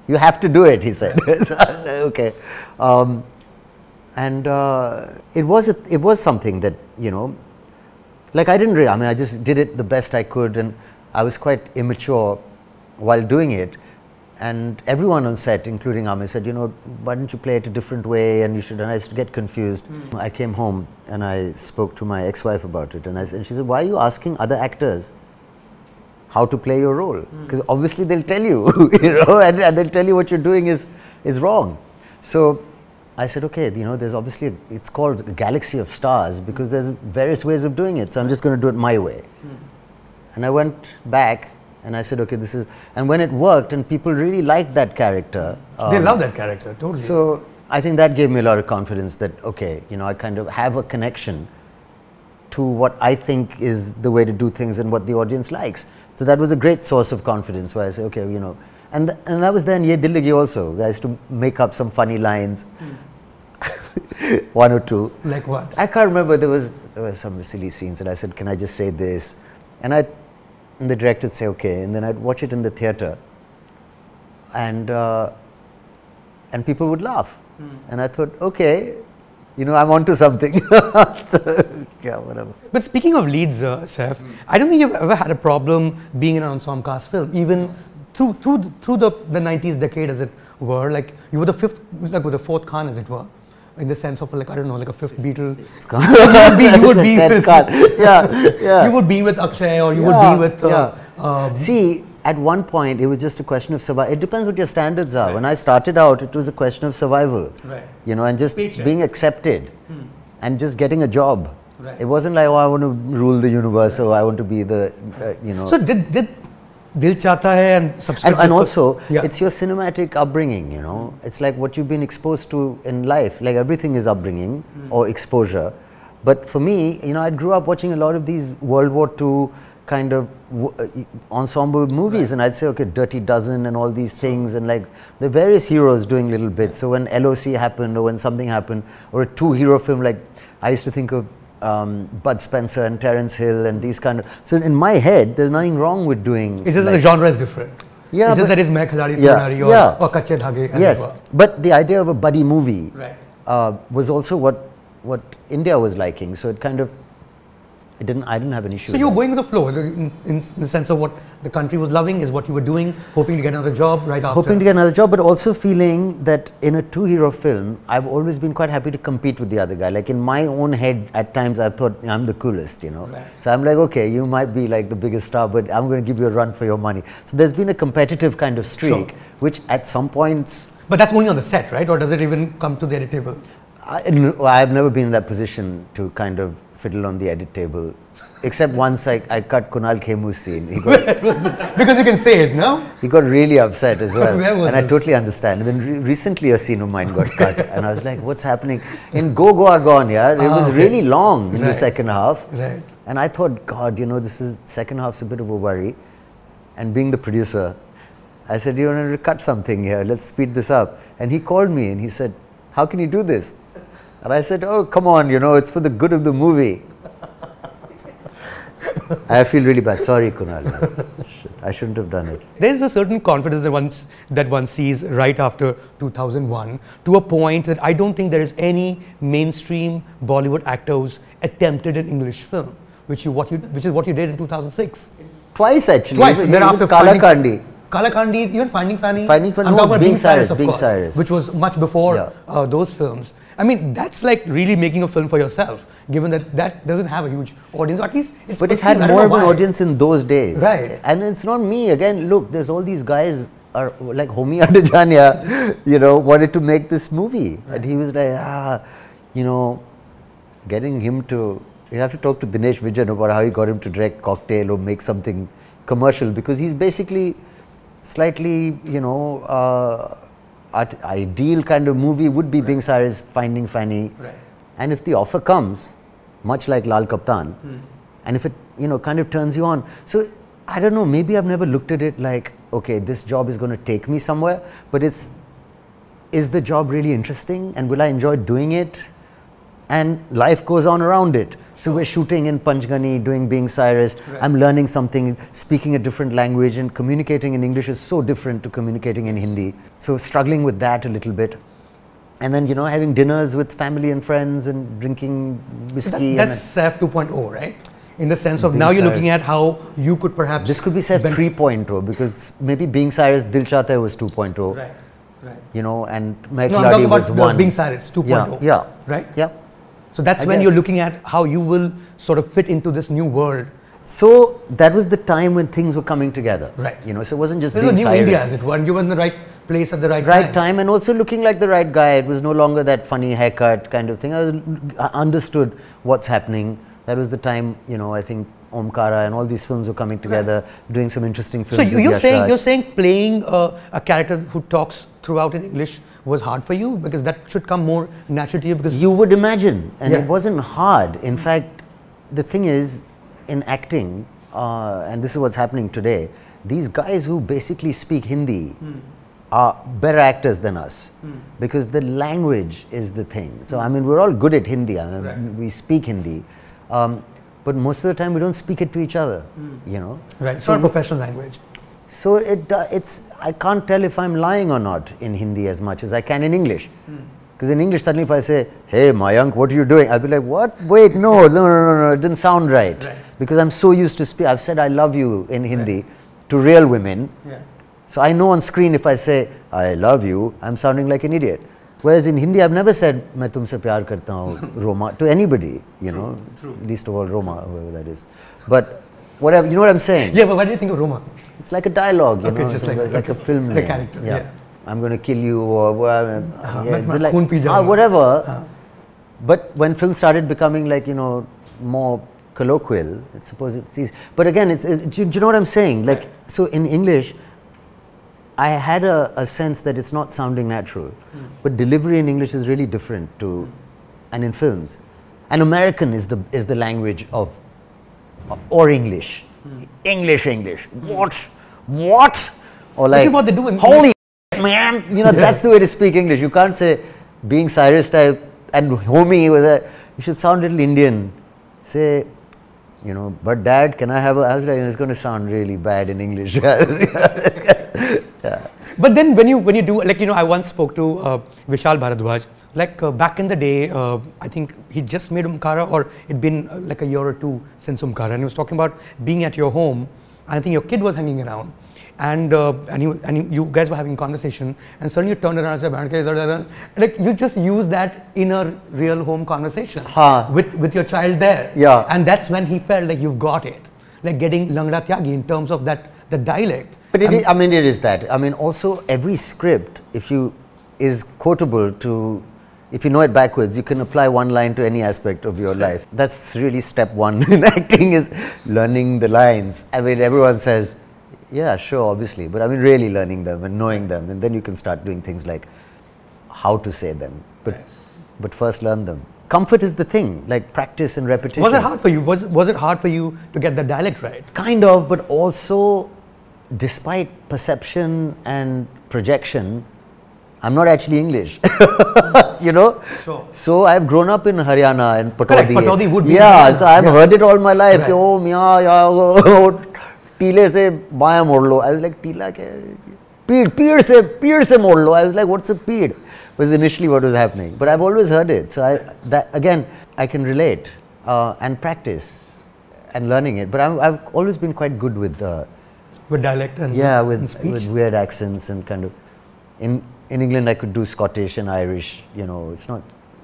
You have to do it, he said. So I said, okay, um, and uh, it was a, it was something that, you know, like I didn't really. I mean, I just did it the best I could, and I was quite immature while doing it, and everyone on set, including Aamir, said, you know, why don't you play it a different way, and you should, and I used to get confused. Mm. I came home and I spoke to my ex-wife about it, and, I, and she said, why are you asking other actors how to play your role? Because mm. obviously they'll tell you, you know, and, and they'll tell you what you're doing is, is wrong. So I said, okay, you know, there's obviously, a, it's called a galaxy of stars because there's various ways of doing it, so I'm just going to do it my way. Mm. And I went back, and I said, okay, this is, and when it worked, and people really liked that character. Um, they love that character, totally. So I think that gave me a lot of confidence that, okay, you know, I kind of have a connection to what I think is the way to do things and what the audience likes. So that was a great source of confidence, where I say, okay, you know, and th and that was then Ye Dil Lagi also. I used to make up some funny lines, mm. one or two. Like what? I can't remember. There was there were some silly scenes, and I said, can I just say this? And I. And the director would say, okay, and then I'd watch it in the theatre, and uh, and people would laugh. Mm. And I thought, okay, you know, I'm onto something. So, yeah, whatever. But speaking of leads, uh, Saif, mm. I don't think you've ever had a problem being in an ensemble cast film, even through through through the, the nineties decade, as it were. Like, you were the fifth, like, with the fourth Khan, as it were. In the sense of, like, I don't know, like a fifth Beatle. You would be with, yeah, yeah. You would be with Akshay, or you yeah, would be with. Uh, yeah. um, See, at one point, it was just a question of survival. It depends what your standards are. Right. When I started out, it was a question of survival. Right. You know, and just Paycheck. being accepted, hmm. and just getting a job. Right. It wasn't like, oh, I want to rule the universe, right. or I want to be the, uh, you know. So did did Dil Chahta Hai and subsequent. And, and also, yeah. it's your cinematic upbringing, you know. It's like what you've been exposed to in life. Like everything is upbringing mm. or exposure. But for me, you know, I grew up watching a lot of these World War Two kind of w ensemble movies, right. and I'd say, okay, Dirty Dozen and all these things, and like the various heroes doing little bits. So when L O C happened, or when something happened, or a two-hero film, like I used to think of Um, Bud Spencer and Terence Hill and these kind of. So in my head, there's nothing wrong with doing. It's just like, the genre is different. Yeah, it's just that is Main Khiladi Tonari yeah, or, yeah. or Kache Dhage. Yes, but the idea of a buddy movie right. uh, was also what what India was liking. So it kind of, it didn't. I didn't have an issue. So you were going with the flow in, in the sense of what the country was loving is what you were doing, hoping to get another job right after. Hoping to get another job, but also feeling that in a two-hero film, I've always been quite happy to compete with the other guy. Like in my own head, at times I've thought I'm the coolest, you know. Right. So I'm like, okay, you might be like the biggest star, but I'm going to give you a run for your money. So there's been a competitive kind of streak, sure. which at some points. But that's only on the set, right? Or does it even come to the edit table? I, no, I've never been in that position to kind of fiddle on the edit table, except once I, I cut Kunal Khemu's scene. He got because you can say it, no? He got really upset as well. Where was and this? I totally understand. I mean, re recently a scene of mine got cut and I was like, what's happening? In Go Goa Gone, yeah, it ah, was okay. really long in right. the second half. Right. And I thought, God, you know, this is, second half's a bit of a worry. And being the producer, I said, you want to cut something here, let's speed this up. And he called me and he said, how can you do this? And I said, oh, come on, you know, it's for the good of the movie. I feel really bad. Sorry, Kunal. I shouldn't have done it. There's a certain confidence that, one's, that one sees right after two thousand one to a point that I don't think there is any mainstream Bollywood actor who's attempted an English film, which, you, what you, which is what you did in two thousand six. Twice, actually. Twice. Even, thereafter, Kalakandi. Kalakandi, even Finding Fanny. Finding Fanny, no, Being Cyrus, Cyrus, of Being course, Cyrus. Which was much before yeah. uh, those films. I mean, that's like really making a film for yourself, given that that doesn't have a huge audience, or at least it's But it had more of an audience in those days. Right. And it's not me. Again, look, there's all these guys are like Homi Adajania, you know, wanted to make this movie. Right. And he was like, ah, you know, getting him to, you have to talk to Dinesh Vijan about how he got him to direct Cocktail or make something commercial, because he's basically slightly, you know, uh, art, ideal kind of movie would be right. Being Cyrus, Finding Fanny. Right. And if the offer comes, much like Lal Kaptaan, hmm. and if it, you know, kind of turns you on. So, I don't know, maybe I've never looked at it like, okay, this job is going to take me somewhere, but it's, is the job really interesting and will I enjoy doing it? And life goes on around it. So we're shooting in Panchgani, doing Being Cyrus. Right. I'm learning something, speaking a different language, and communicating in English is so different to communicating in Hindi. So struggling with that a little bit. And then, you know, having dinners with family and friends and drinking whiskey. That, that's S A F two point oh, right? In the sense of Being now Cyrus. You're looking at how you could perhaps... This could be S A F three point oh, because maybe Being Cyrus, Dil Chahta Hai was two point oh. Right, right. You know, and Main Khiladi was one. No, I'm talking about Being Cyrus, two point oh. Yeah, yeah. Right? Yeah. So that's I when guess. You're looking at how you will sort of fit into this new world. So that was the time when things were coming together. Right. You know, so it wasn't just Being Cyrus. It was New India as it were. You were in the right place at the right, right time. Right time and also looking like the right guy. It was no longer that funny haircut kind of thing. I, was, I understood what's happening. That was the time, you know, I think Omkara and all these films were coming together, right. doing some interesting films. So you, you're, saying, you're saying playing uh, a character who talks throughout in English was hard for you, because that should come more naturally to you, because you would imagine, and yeah. it wasn't hard. In fact, the thing is, in acting, uh, and this is what's happening today, these guys who basically speak Hindi mm. are better actors than us, mm. because the language is the thing. So, mm. I mean, we're all good at Hindi, I mean, right. we speak Hindi, um, but most of the time we don't speak it to each other, mm. you know. Right, it's so not a professional language. So it, uh, it's, I can't tell if I'm lying or not in Hindi as much as I can in English. Because mm. in English, suddenly if I say, hey Mayank, what are you doing? I'll be like, what? Wait, no, no, no, no, no, it didn't sound right. right. Because I'm so used to speak, I've said I love you in Hindi right. to real women. Yeah. So I know on screen if I say, I love you, I'm sounding like an idiot. Whereas in Hindi, I've never said, Main tumse pyar karta hoon, Roma, to anybody, you True. know, True. least of all Roma, whoever that is. But whatever, you know what I'm saying? Yeah, but what do you think of Roma? It's like a dialogue, you okay, know, just like, like, like a film name. The character, yeah. yeah. I'm going to kill you or uh, yeah, like, ah, whatever. Uh. But when film started becoming like, you know, more colloquial. It's supposed it's easy. But again, it's, it's, do, do you know what I'm saying? Like, so in English, I had a, a sense that it's not sounding natural. Mm. But delivery in English is really different to, and in films. And American is the, is the language of, or English. Mm. English, English. What? What? Or like, this is what they do in holy man. You know, yeah. That's the way to speak English. You can't say Being Cyrus type and Homi was a, you should sound a little Indian. Say, you know, but dad, can I have a, I was like, it's going to sound really bad in English. Yeah. But then when you, when you do, like, you know, I once spoke to uh, Vishal Bharadwaj, like uh, back in the day, uh, I think he just made Omkara, or it'd been uh, like a year or two since Omkara, and he was talking about being at your home, and I think your kid was hanging around. And uh, and, you, and you, you guys were having conversation, and suddenly you turned around and said, like, you just use that inner real home conversation huh. with, with your child there. Yeah. And that's when he felt like you've got it. Like getting Langra Tyagi in terms of that, the dialect. But it is, I mean, it is that. I mean, also every script, if you, is quotable to, if you know it backwards, you can apply one line to any aspect of your life. That's really step one in acting, is learning the lines. I mean, everyone says, yeah, sure, obviously, but I mean really learning them and knowing them, and then you can start doing things like how to say them, but right. but first learn them. Comfort is the thing, like practice and repetition. Was it hard for you? Was, was it hard for you to get the dialect right? Kind of, but also despite perception and projection, I'm not actually English, you know. Sure. So I've grown up in Haryana and Patodi. Patodi would be. Yeah, so I've yeah. heard it all my life. Right. Oh, yeah, yeah, oh, oh. Tile se baya mor lo. I was like, Tila kya? Peed, peed se, peed se mor lo. I was like, what's a peed? Was initially what was happening. But I've always heard it. So I, that, again, I can relate uh, and practice and learning it. But I've, I've always been quite good with uh, with dialect and yeah, with, and speech. With weird accents and kind of. In in England, I could do Scottish and Irish. You know, it's not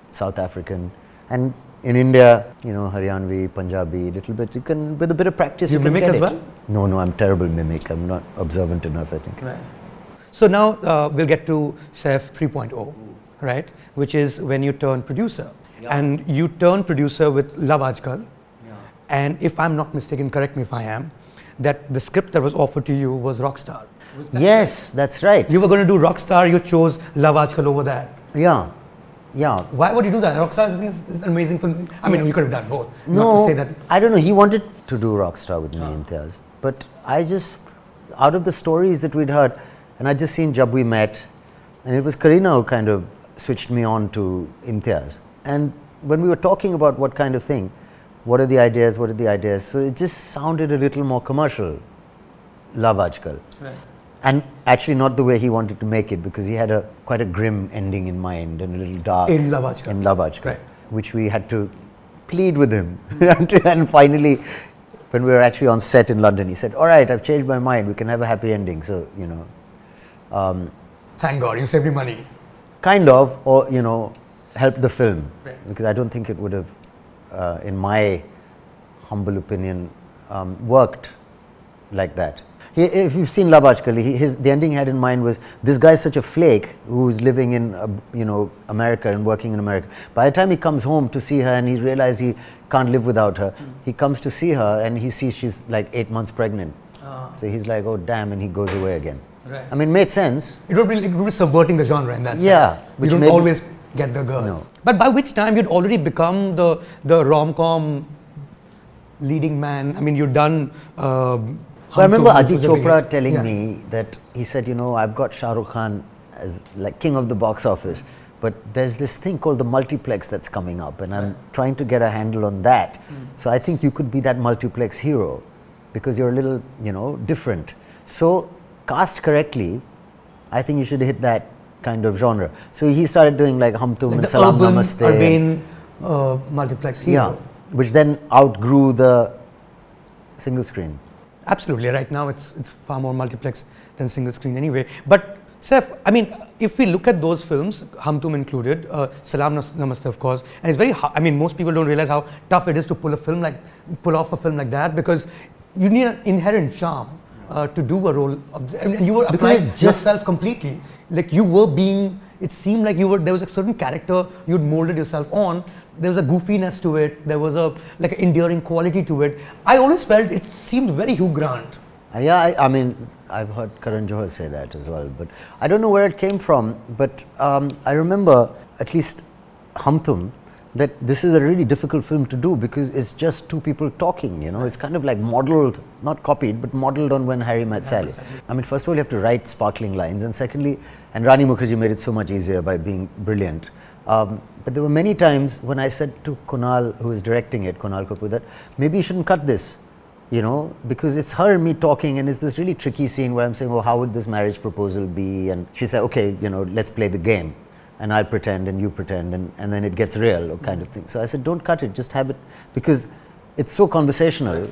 South African. And in India, you know, Haryanvi, Punjabi, little bit. You can, with a bit of practice, you, you mimic as it. Well. No, no, I'm terrible mimic. I'm not observant enough, I think. Right. So now uh, we'll get to S E F three point oh, right? Which is when you turn producer, yeah. and you turn producer with Love Aaj Kal. Yeah. And if I'm not mistaken, correct me if I am, that the script that was offered to you was Rockstar. Was that yes, right? That's right. You were going to do Rockstar. You chose Love Aaj Kal over that. Yeah. Yeah. Why would you do that? Rockstar is, is an amazing film. I mean, you could have done both. No, not to say that. I don't know. He wanted to do Rockstar with me, yeah. Imtiaz. But I just, out of the stories that we'd heard, and I'd just seen Jab We Met, and it was Kareena who kind of switched me on to Imtiaz. And when we were talking about what kind of thing, what are the ideas, what are the ideas, so it just sounded a little more commercial, Love Aaj Kal. Right. And actually not the way he wanted to make it, because he had a quite a grim ending in mind and a little dark. In Love Aaj Kal. In Love Aaj Kal, right. Which we had to plead with him. And finally, when we were actually on set in London, he said, all right, I've changed my mind. We can have a happy ending. So, you know. Um, Thank God, you saved me money. Kind of, or, you know, helped the film. Right. Because I don't think it would have, uh, in my humble opinion, um, worked like that. He, if you've seen Love Aaj Kal, he, his, the ending he had in mind was, this guy's such a flake who's living in, uh, you know, America and working in America. By the time he comes home to see her and he realizes he can't live without her, mm. he comes to see her and he sees she's like eight months pregnant. Uh. So he's like, oh damn, and he goes away again. Right. I mean, it made sense. It would, be, it would be subverting the genre in that yeah, sense. Yeah. You don't always get the girl. No. But by which time you'd already become the, the rom-com leading man. I mean, you'd done... Uh, But I remember Adi Chopra telling yeah. me that he said, you know, I've got Shah Rukh Khan as like king of the box office, but there's this thing called the multiplex that's coming up, and I'm right. trying to get a handle on that. Mm. So I think you could be that multiplex hero because you're a little, you know, different. So cast correctly, I think you should hit that kind of genre. So he started doing like Hum Tum like and Salaam Namaste. Urban uh, multiplex hero. Yeah, which then outgrew the single screen. Absolutely. Right now, it's it's far more multiplex than single screen anyway. But Seth, I mean, if we look at those films, Hum Tum included, uh, Salaam Namaste, of course, and it's very. I mean, most people don't realize how tough it is to pull a film like pull off a film like that, because you need an inherent charm uh, to do a role of the, and you were applying because yourself completely. Like you were being, it seemed like you were, there was a certain character you'd molded yourself on. There was a goofiness to it. There was a like an endearing quality to it. I always felt it seemed very Hugh Grant. Yeah, I, I mean, I've heard Karan Johar say that as well, but I don't know where it came from. But um, I remember, at least Hum Tum, that this is a really difficult film to do because it's just two people talking, you know. It's kind of like modelled, not copied, but modelled on When Harry Met Sally. I mean, first of all, you have to write sparkling lines, and secondly, and Rani Mukherjee made it so much easier by being brilliant. Um, but there were many times when I said to Kunal, who is directing it, Kunal Kapoor, that maybe you shouldn't cut this. You know, because it's her and me talking, and it's this really tricky scene where I'm saying, oh, how would this marriage proposal be? And she said, okay, you know, let's play the game. And I'll pretend and you pretend, and, and then it gets real, or kind mm-hmm. of thing. So I said, don't cut it, just have it, because it's so conversational.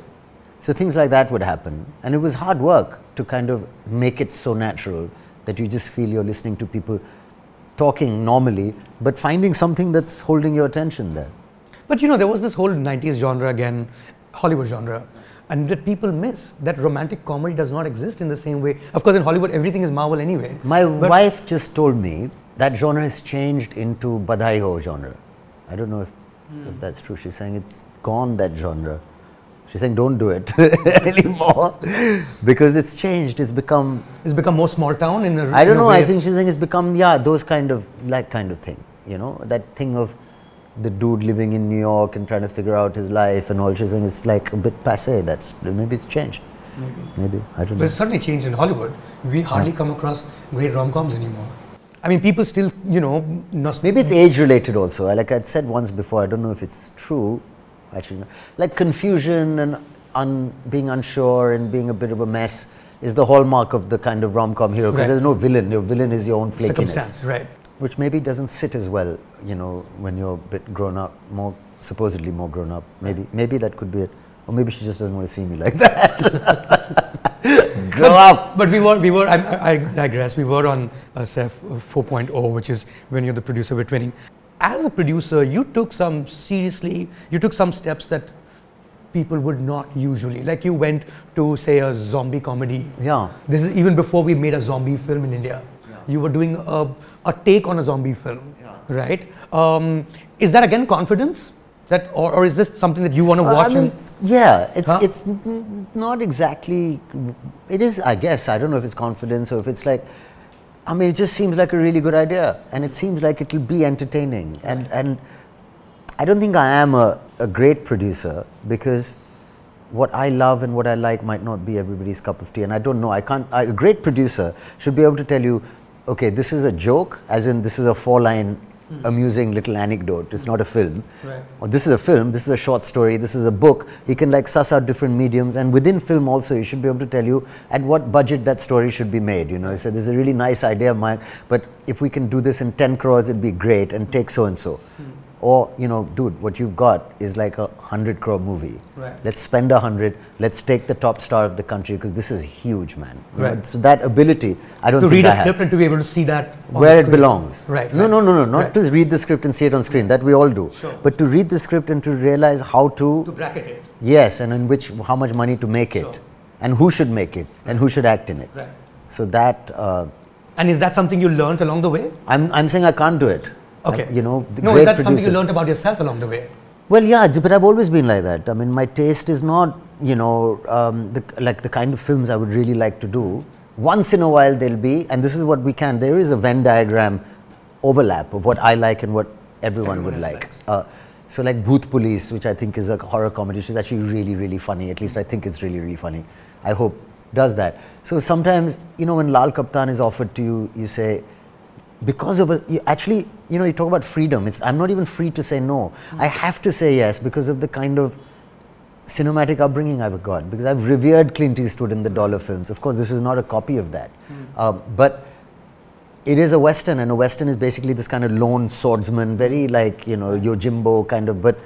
So things like that would happen. And it was hard work to kind of make it so natural that you just feel you're listening to people talking normally, but finding something that's holding your attention there. But you know, there was this whole nineties genre again, Hollywood genre. And that people miss, that romantic comedy does not exist in the same way. Of course, in Hollywood, everything is Marvel anyway. My wife just told me that genre has changed into Badhai Ho genre. I don't know if, mm. if that's true. She's saying it's gone, that genre. She's saying don't do it anymore because it's changed. It's become... It's become more small town in a I don't in know. I think she's saying it's become, yeah, those kind of, like kind of thing. You know, that thing of... the dude living in New York and trying to figure out his life and all, she's saying it's like a bit passe. That's maybe it's changed. Maybe, maybe I don't but know. It's certainly changed in Hollywood. We hardly yeah. come across great rom-coms anymore. I mean, people still, you know, maybe it's age-related also. Like I'd said once before, I don't know if it's true. Actually, like confusion and un being unsure and being a bit of a mess is the hallmark of the kind of rom-com hero because right. there's no villain. Your villain is your own flakiness. Circumstance, right? Which maybe doesn't sit as well, you know, when you're a bit grown up, more supposedly more grown up. Maybe, maybe that could be it, or maybe she just doesn't want to see me like that. Grow but, up. But we were, we were. I, I digress. We were on uh, S E F four point oh, which is when you're the producer. We're twinning. As a producer, you took some seriously. You took some steps that people would not usually. Like you went to say a zombie comedy. Yeah. This is even before we made a zombie film in India. You were doing a, a take on a zombie film, yeah. right? Um, is that again confidence, that, or, or is this something that you want to watch? Uh, I mean, and yeah, it's huh? it's not exactly. It is, I guess. I don't know if it's confidence or if it's like. I mean, it just seems like a really good idea, and it seems like it'll be entertaining. And and I don't think I am a, a great producer because what I love and what I like might not be everybody's cup of tea. And I don't know. I can't. I, a great producer should be able to tell you. Okay, this is a joke, as in this is a four-line mm. amusing little anecdote, it's mm. not a film. Right. Or this is a film, this is a short story, this is a book. You can like suss out different mediums, and within film also you should be able to tell you at what budget that story should be made. You know, you say, this is a really nice idea, Mike, but if we can do this in ten crores, it'd be great, and take so-and-so. Mm. Or, you know, dude, what you've got is like a hundred crore movie. Right. Let's spend a hundred, let's take the top star of the country because this is huge, man. Right. Know? So that ability, I don't to think I have. To read a script and to be able to see that on where it belongs. Right. No, right. no, no, no, not right. to read the script and see it on screen, that we all do. Sure. But to read the script and to realize how to... To bracket it. Yes, and in which, how much money to make it. Sure. And who should make it, and who should act in it. Right. So that... Uh, and is that something you learnt along the way? I'm, I'm saying I can't do it. Okay. I, you know, the no, is that producers. Something you learnt about yourself along the way? Well, yeah, but I've always been like that. I mean, my taste is not, you know, um, the, like the kind of films I would really like to do. Once in a while there'll be, and this is what we can, there is a Venn diagram overlap of what I like and what everyone, everyone would like. Uh, so like Bhoot Police, which I think is a horror comedy, which is actually really, really funny. At least I think it's really, really funny. I hope does that. So sometimes, you know, when Lal Kaptaan is offered to you, you say, because of a, you actually, you know, you talk about freedom. It's, I'm not even free to say no. Mm. I have to say yes because of the kind of cinematic upbringing I've got. Because I've revered Clint Eastwood in the dollar films. Of course, this is not a copy of that. Mm. Um, but it is a Western, and a Western is basically this kind of lone swordsman, very like, you know, Yojimbo kind of, but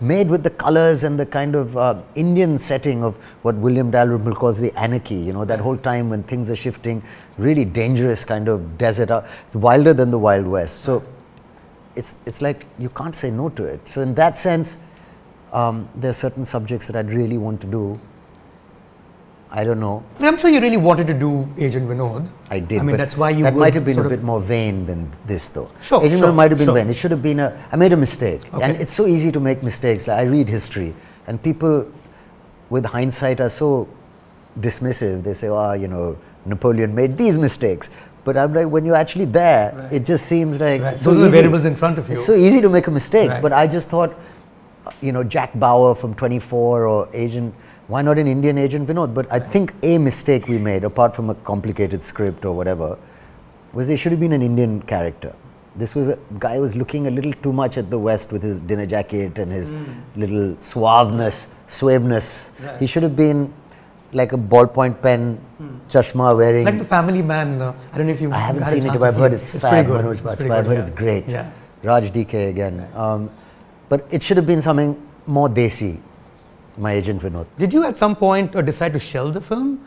made with the colors and the kind of uh, Indian setting of what William Dalrymple calls the anarchy, you know, that whole time when things are shifting, really dangerous kind of desert, uh, it's wilder than the Wild West. So it's, it's like you can't say no to it. So in that sense, um, there are certain subjects that I'd really want to do. I don't know. But I'm sure you really wanted to do Agent Vinod. I did. I mean, that's why you. That might have been a bit more vain than this, though. Sure. Agent Vinod might have been vain. It should have been a. I made a mistake, okay. And it's so easy to make mistakes. Like I read history, and people, with hindsight, are so dismissive. They say, "Oh, you know, Napoleon made these mistakes." But I'm like, when you're actually there, right. It just seems like right. so those are the variables in front of you. It's so easy to make a mistake. Right. But I just thought, you know, Jack Bauer from twenty-four or Agent. Why not an Indian Agent Vinod? But I think a mistake we made, apart from a complicated script or whatever, was there should have been an Indian character. This was a guy who was looking a little too much at the West with his dinner jacket and his mm. little suaveness, suaveness. Right. He should have been like a ballpoint pen, mm. chashma wearing. Like the Family Man. Uh, I don't know if you've. I haven't seen it, but I've heard it's fab. I've heard it's great. Yeah. Raj D K again. Um, but it should have been something more desi. My Agent Vinod. Did you at some point uh, decide to shelve the film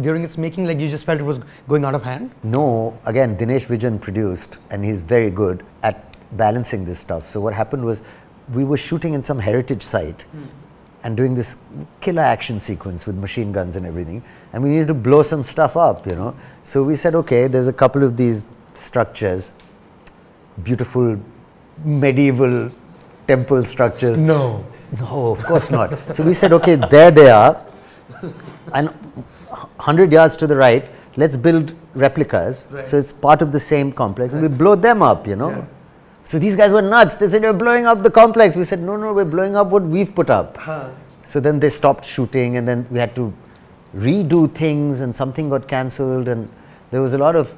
during its making? Like you just felt it was going out of hand? No. Again, Dinesh Vijan produced, and he's very good at balancing this stuff. So what happened was, we were shooting in some heritage site mm. and doing this killer action sequence with machine guns and everything. And we needed to blow some stuff up, you know. So we said, okay, there's a couple of these structures, beautiful medieval temple structures. No. No, of course not. So we said, okay, there they are, and one hundred yards to the right, let's build replicas. Right. So it's part of the same complex, right. And we blow them up, you know. Yeah. So these guys were nuts. They said, you're blowing up the complex. We said, no, no, we're blowing up what we've put up. Huh. So then they stopped shooting, and then we had to redo things, and something got cancelled, and there was a lot of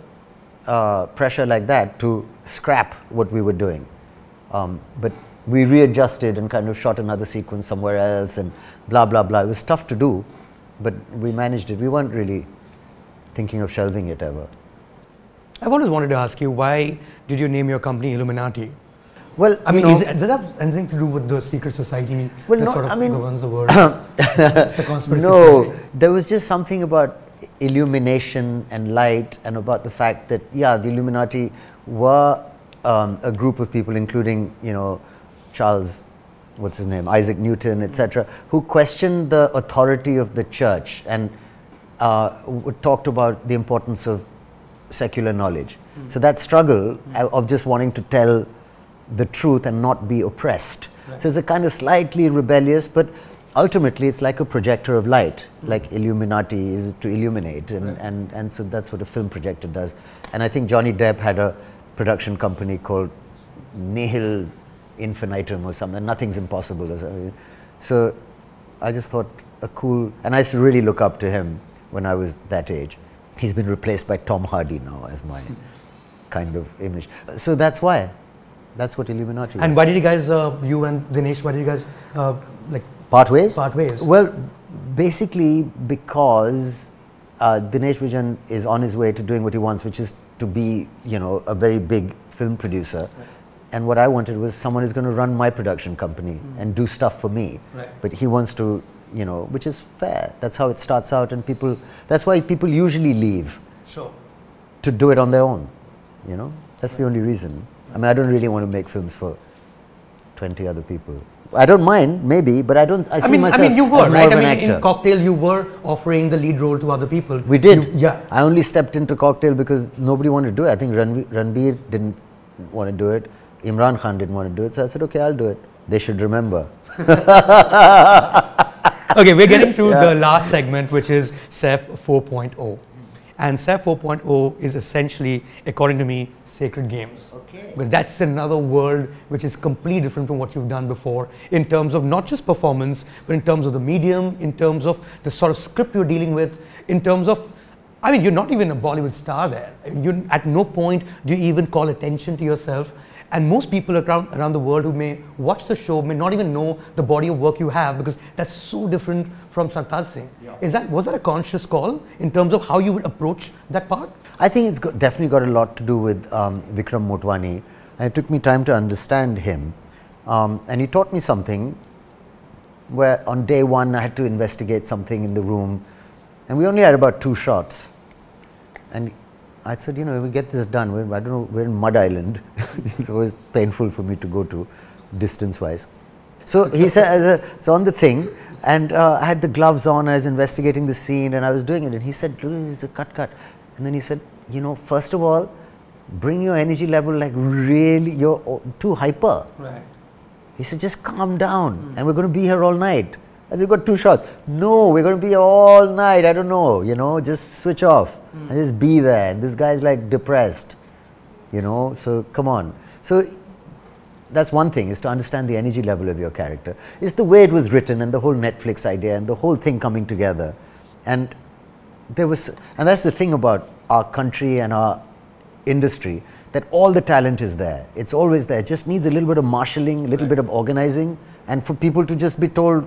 uh, pressure like that to scrap what we were doing. Um, but we readjusted and kind of shot another sequence somewhere else and blah, blah, blah. It was tough to do, but we managed it. We weren't really thinking of shelving it ever. I've always wanted to ask you, why did you name your company Illuminati? Well, I mean, know, is, does that have anything to do with the secret society well, that not, sort of I mean, governs the world? That's the conspiracy no, theory. There was just something about illumination and light and about the fact that, yeah, the Illuminati were um, a group of people, including, you know, Charles, what's his name, Isaac Newton, et cetera, who questioned the authority of the church and uh, talked about the importance of secular knowledge. Mm. So that struggle mm. of just wanting to tell the truth and not be oppressed. Right. So it's a kind of slightly rebellious, but ultimately it's like a projector of light, mm. like Illuminati is to illuminate, and, right. and, and so that's what a film projector does. And I think Johnny Depp had a production company called Nihil Infinitum or something, nothing's impossible or something. So I just thought a cool, and I used to really look up to him when I was that age. He's been replaced by Tom Hardy now as my kind of image. So that's why, that's what Illuminati was. And why did you guys, uh, you and Dinesh, why did you guys uh, like part ways? Part ways. Well, basically because uh, Dinesh Vijan is on his way to doing what he wants, which is to be, you know, a very big film producer. Right. And what I wanted was someone who's going to run my production company mm. and do stuff for me. Right. But he wants to, you know, which is fair. That's how it starts out, and people, that's why people usually leave sure. to do it on their own, you know. That's right. The only reason. I mean, I don't really want to make films for twenty other people. I don't mind, maybe, but I don't, I, I see mean, myself I mean, you were, as more right? of an I mean, actor. In Cocktail, you were offering the lead role to other people. We did. You, yeah. I only stepped into Cocktail because nobody wanted to do it. I think Ranveer, Ranveer didn't want to do it. Imran Khan didn't want to do it, so I said, okay, I'll do it. They should remember. Okay, we're getting to yeah. the last segment, which is Sef four point oh. And Sef four point oh is essentially, according to me, Sacred Games. Okay. But that's another world which is completely different from what you've done before in terms of not just performance, but in terms of the medium, in terms of the sort of script you're dealing with, in terms of I mean, you're not even a Bollywood star there. You, at no point do you even call attention to yourself. And most people around, around the world who may watch the show may not even know the body of work you have, because that's so different from Sartaaj Singh. Yeah. Is that, was that a conscious call in terms of how you would approach that part? I think it's got, definitely got a lot to do with um, Vikram Motwani. And it took me time to understand him. Um, and he taught me something where on day one I had to investigate something in the room. And we only had about two shots. And I said, you know, if we get this done, we're, I don't know, we're in Mud Island. It's always painful for me to go to, distance-wise. So he said, so on the thing, And uh, I had the gloves on, I was investigating the scene and I was doing it, and he said, it's a cut, cut. And then he said, you know, first of all, bring your energy level, like really, you're too hyper. Right. He said, just calm down mm. and we're going to be here all night. I said, we've got two shots. No, we're going to be all night, I don't know, you know, just switch off mm. and just be there. And this guy's like depressed, you know, so come on. So that's one thing, is to understand the energy level of your character. It's the way it was written and the whole Netflix idea and the whole thing coming together. And there was, and that's the thing about our country and our industry, that all the talent is there. It's always there. It just needs a little bit of marshalling, a little right. bit of organizing, and for people to just be told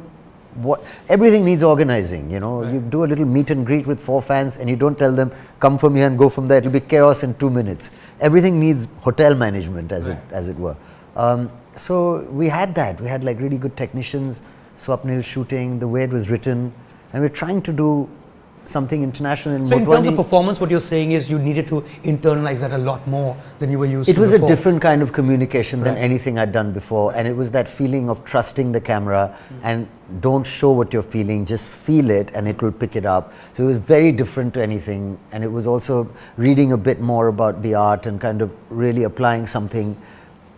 what, everything needs organizing, you know. Right. You do a little meet and greet with four fans and you don't tell them, come from here and go from there. It'll be chaos in two minutes. Everything needs hotel management, as, right. it, as it were. Um, so we had that. We had like really good technicians, Swapnil shooting, the way it was written, and we're trying to do something international. In so Motwani, in terms of performance, what you're saying is you needed to internalize that a lot more than you were used it to It was before. A different kind of communication right. than anything I'd done before, and it was that feeling of trusting the camera mm. and don't show what you're feeling, just feel it and it will pick it up. So it was very different to anything, and it was also reading a bit more about the art and kind of really applying something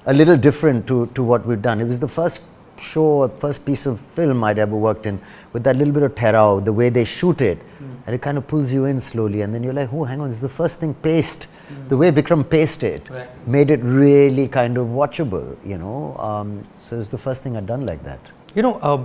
a little different to, to what we've done. It was the first show, first piece of film I'd ever worked in with that little bit of terror, the way they shoot it. Mm. And it kind of pulls you in slowly and then you're like, oh, hang on, this is the first thing paced. Mm. The way Vikram paced it right. made it really kind of watchable, you know. Um, so it's the first thing I'd done like that. You know, uh,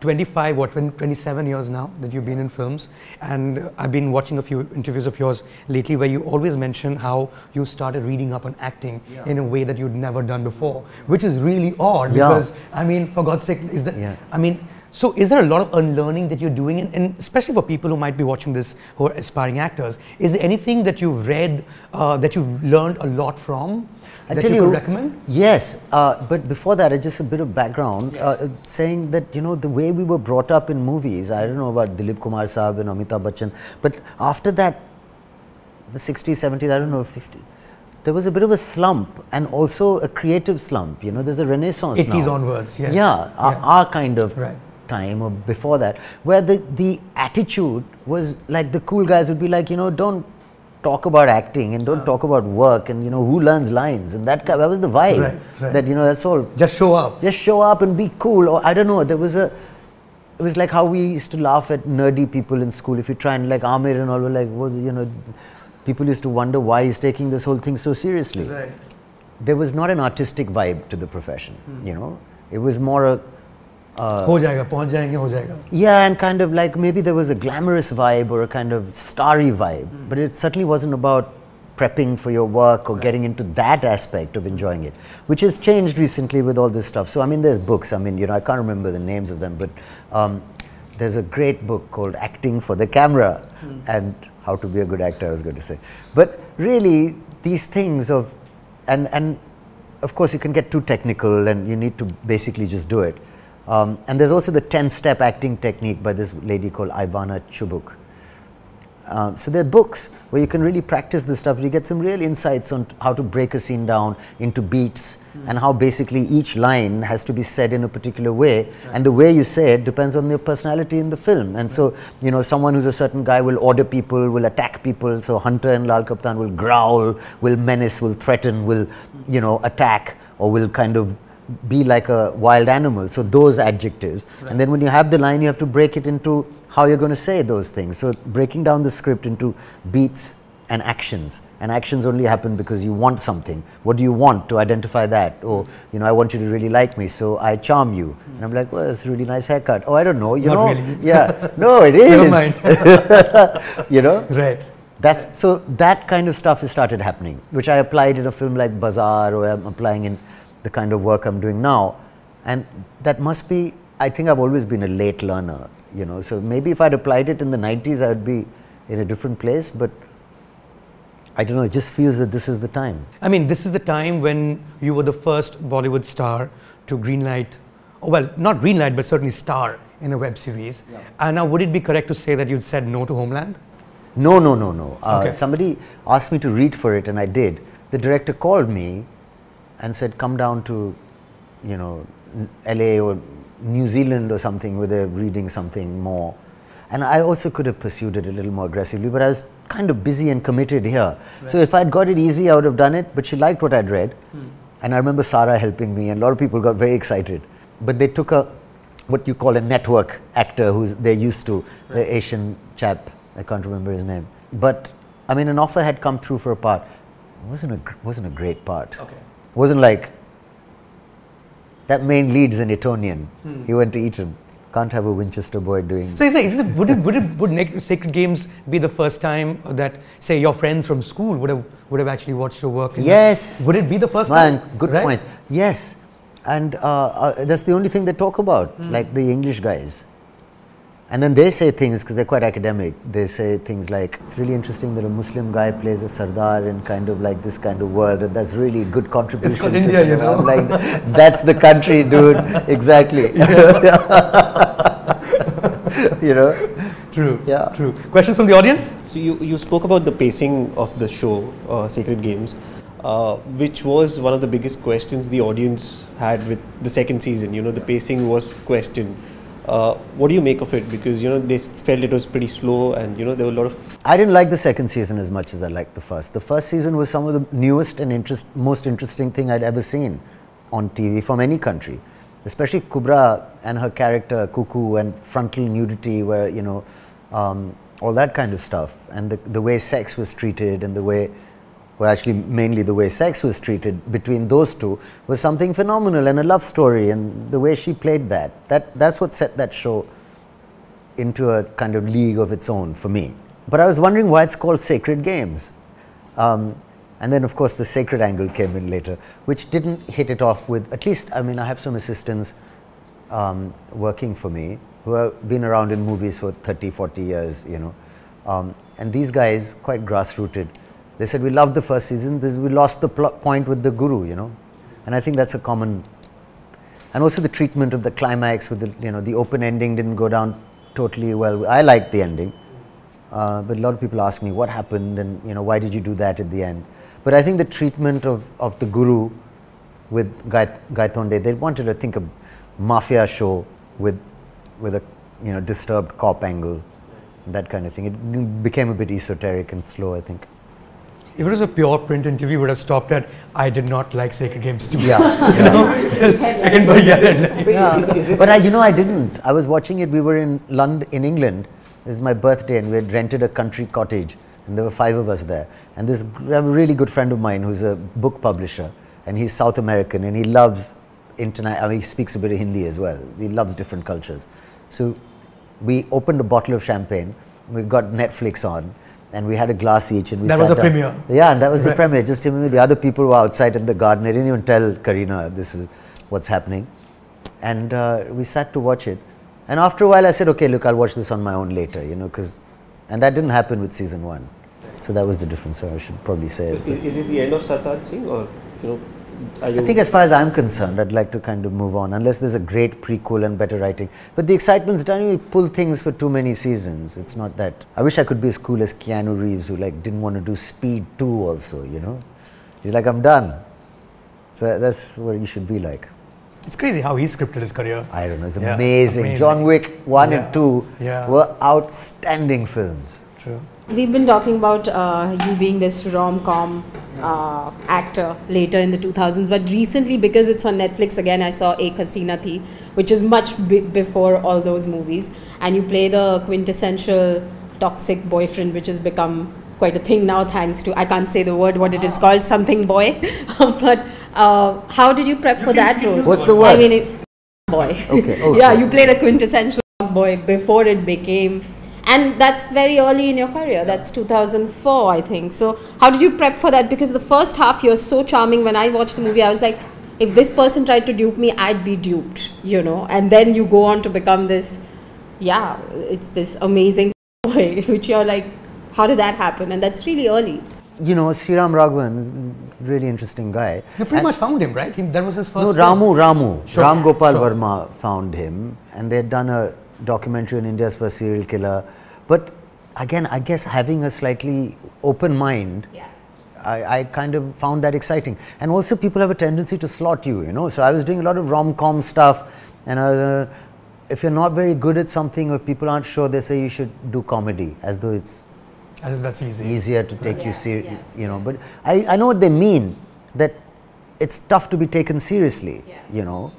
twenty-five, what, twenty-seven years now that you've been in films, and I've been watching a few interviews of yours lately where you always mention how you started reading up on acting yeah. in a way that you'd never done before, which is really odd yeah. because, I mean, for God's sake, is that, yeah. I mean, so is there a lot of unlearning that you're doing, and, and especially for people who might be watching this who are aspiring actors, is there anything that you've read, uh, that you've learned a lot from? I that tell you, you could recommend? Yes, uh, but before that, uh, just a bit of background, yes. uh, saying that, you know, the way we were brought up in movies, I don't know about Dilip Kumar Saab and Amitabh Bachchan, but after that, the sixties, seventies, I don't know, fifties, there was a bit of a slump, and also a creative slump, you know, there's a renaissance now. eighties onwards, yes. Yeah, yeah. Our, our kind of right. time, or before that, where the, the attitude was like the cool guys would be like, you know, don't talk about acting and don't uh, talk about work, and you know, who learns lines, and that that was the vibe right, right. that, you know, that's all, just show up, just show up and be cool. Or I don't know, there was a, it was like how we used to laugh at nerdy people in school. If you try and like Aamir and all were like, well, you know, people used to wonder why he's taking this whole thing so seriously. Right. There was not an artistic vibe to the profession, hmm. you know, it was more a Uh, ho jayega, pahunch jayenge, ho jayega. Yeah, and kind of like maybe there was a glamorous vibe or a kind of starry vibe, mm. but it certainly wasn't about prepping for your work or right. getting into that aspect of enjoying it, which has changed recently with all this stuff. So I mean, there's books, I mean, you know, I can't remember the names of them, but um, there's a great book called Acting for the Camera mm. and How to Be a Good Actor, I was going to say. But really, these things of, and, and of course you can get too technical and you need to basically just do it. Um, and there's also the ten-step acting technique by this lady called Ivana Chubuk. Um, so there are books where you can really practice this stuff. You get some real insights on how to break a scene down into beats mm. and how basically each line has to be said in a particular way. Right. And the way you say it depends on your personality in the film. And right. so, you know, someone who's a certain guy will order people, will attack people. So Hunter and Lal Kaptaan will growl, will menace, will threaten, will, you know, attack, or will kind of be like a wild animal. So those adjectives right. and then when you have the line, you have to break it into how you're going to say those things. So breaking down the script into beats and actions, and actions only happen because you want something. What do you want? To identify that. Or, you know, I want you to really like me, so I charm you. Mm. And I'm like, well, it's a really nice haircut. Oh, I don't know, you Not know really. Yeah. No, it is. Never mind. You know, right. That's so that kind of stuff has started happening, which I applied in a film like Bazaar, or I'm applying in the kind of work I'm doing now. And that must be, I think I've always been a late learner, you know, so maybe if I'd applied it in the nineties, I'd be in a different place, but I don't know, it just feels that this is the time. I mean, this is the time when you were the first Bollywood star to greenlight, oh, well, not greenlight, but certainly star in a web series. Yeah. And now, would it be correct to say that you'd said no to Homeland? No, no, no, no. Uh, okay. Somebody asked me to read for it and I did. The director called me and said, come down to, you know, L A or New Zealand or something, where they're reading something more. And I also could have pursued it a little more aggressively, but I was kind of busy and committed here. Right. So if I'd got it easy, I would have done it, but she liked what I'd read. Hmm. And I remember Sarah helping me, and a lot of people got very excited. But they took a, what you call a network actor, who's they're used to, right. The Asian chap, I can't remember his name. But, I mean, an offer had come through for a part. It wasn't a, wasn't a great part. Okay. It wasn't like, that main lead's an Etonian. Hmm. He went to Eton. Can't have a Winchester boy doing... So, is it, is it, would, it, would, it, would Sacred Games be the first time that, say, your friends from school would have, would have actually watched your work? Yes. The, would it be the first Man, time? Good right? point. Yes. And uh, uh, that's the only thing they talk about, mm. like the English guys. And then they say things, because they're quite academic, they say things like, it's really interesting that a Muslim guy plays a Sardar in kind of like this kind of world, and that's really a good contribution. It's called India, you know. Like, that's the country, dude. Exactly. Yeah. You know? True. Yeah. True. Questions from the audience? So you, you spoke about the pacing of the show, uh, Sacred Games, uh, which was one of the biggest questions the audience had with the second season. You know, the pacing was questioned. Uh, what do you make of it? Because, you know, they felt it was pretty slow and, you know, there were a lot of... I didn't like the second season as much as I liked the first. The first season was some of the newest and interest, most interesting thing I'd ever seen on T V from any country. Especially Kubra and her character, Cuckoo, and frontal nudity where, you know, um, all that kind of stuff. And the, the way sex was treated and the way... Well, actually, mainly the way sex was treated between those two was something phenomenal, and a love story, and the way she played that. That that's what set that show into a kind of league of its own for me. But I was wondering why it's called Sacred Games. Um, and then, of course, the sacred angle came in later, which didn't hit it off with, at least, I mean, I have some assistants um, working for me who have been around in movies for thirty, forty years, you know. Um, and these guys, quite grassrooted. They said, we loved the first season, this, we lost the point with the guru, you know. And I think that's a common... And also the treatment of the climax with the, you know, the open ending didn't go down totally well. I liked the ending, uh, but a lot of people ask me what happened and, you know, why did you do that at the end? But I think the treatment of, of the guru with Gaitonde, they wanted to think of mafia show with, with a, you know, disturbed cop angle, that kind of thing. It became a bit esoteric and slow, I think. If it was a pure print interview, we would have stopped at, I did not like Sacred Games too. Yeah. Yeah. Second by yeah. yeah. But I, you know, I didn't. I was watching it. We were in London, in England. It was my birthday, and we had rented a country cottage, and there were five of us there. And this really good friend of mine, who's a book publisher, and he's South American, and he loves internet. I mean, he speaks a bit of Hindi as well. He loves different cultures. So we opened a bottle of champagne. We got Netflix on. And we had a glass each, and we that was a down. premiere. Yeah, and that was right. the premiere. Just him and the other people were outside in the garden. I didn't even tell Kareena this is what's happening. And uh, we sat to watch it. And after a while, I said, "Okay, look, I'll watch this on my own later," you know, because, and that didn't happen with season one. So that was the difference. So I should probably say. Is, it. is this the end of Sartaaj Singh, or you know? Are you I think, as far as I'm concerned, I'd like to kind of move on, unless there's a great prequel and better writing. But the excitement's done. We pull things for too many seasons. It's not that. I wish I could be as cool as Keanu Reeves, who like didn't want to do Speed two also, you know. He's like, I'm done. So that's what you should be like. It's crazy how he scripted his career. I don't know. It's yeah, amazing. amazing. John Wick one yeah. and two yeah. were outstanding films. True. We've been talking about uh, you being this rom-com uh, actor later in the two thousands, but recently, because it's on Netflix again, I saw Ek Hasina Thi, which is much b before all those movies, and you play the quintessential toxic boyfriend, which has become quite a thing now thanks to, I can't say the word what it is called, something boy, but uh, how did you prep for that role? What's the word? I mean, it, boy. Okay. Okay. Yeah, you played a quintessential boy before it became... And that's very early in your career. That's two thousand four, I think. So how did you prep for that? Because the first half, you're so charming. When I watched the movie, I was like, if this person tried to dupe me, I'd be duped, you know. And then you go on to become this, yeah, it's this amazing boy, which you're like, how did that happen? And that's really early. You know, Sriram Raghavan is a really interesting guy. You pretty and much found him, right? He, that was his first... No, Ramu, Ramu. Sure. Ram Gopal sure. Verma found him. And they had done a documentary on India's first serial killer. But again, I guess having a slightly open mind, yeah. I, I kind of found that exciting. And also people have a tendency to slot you, you know. So I was doing a lot of rom-com stuff And uh, if you're not very good at something, or if people aren't sure, they say you should do comedy, as though it's as if that's easy. easier to take yeah, you seriously, yeah. you know. But I, I know what they mean, that it's tough to be taken seriously, yeah. you know.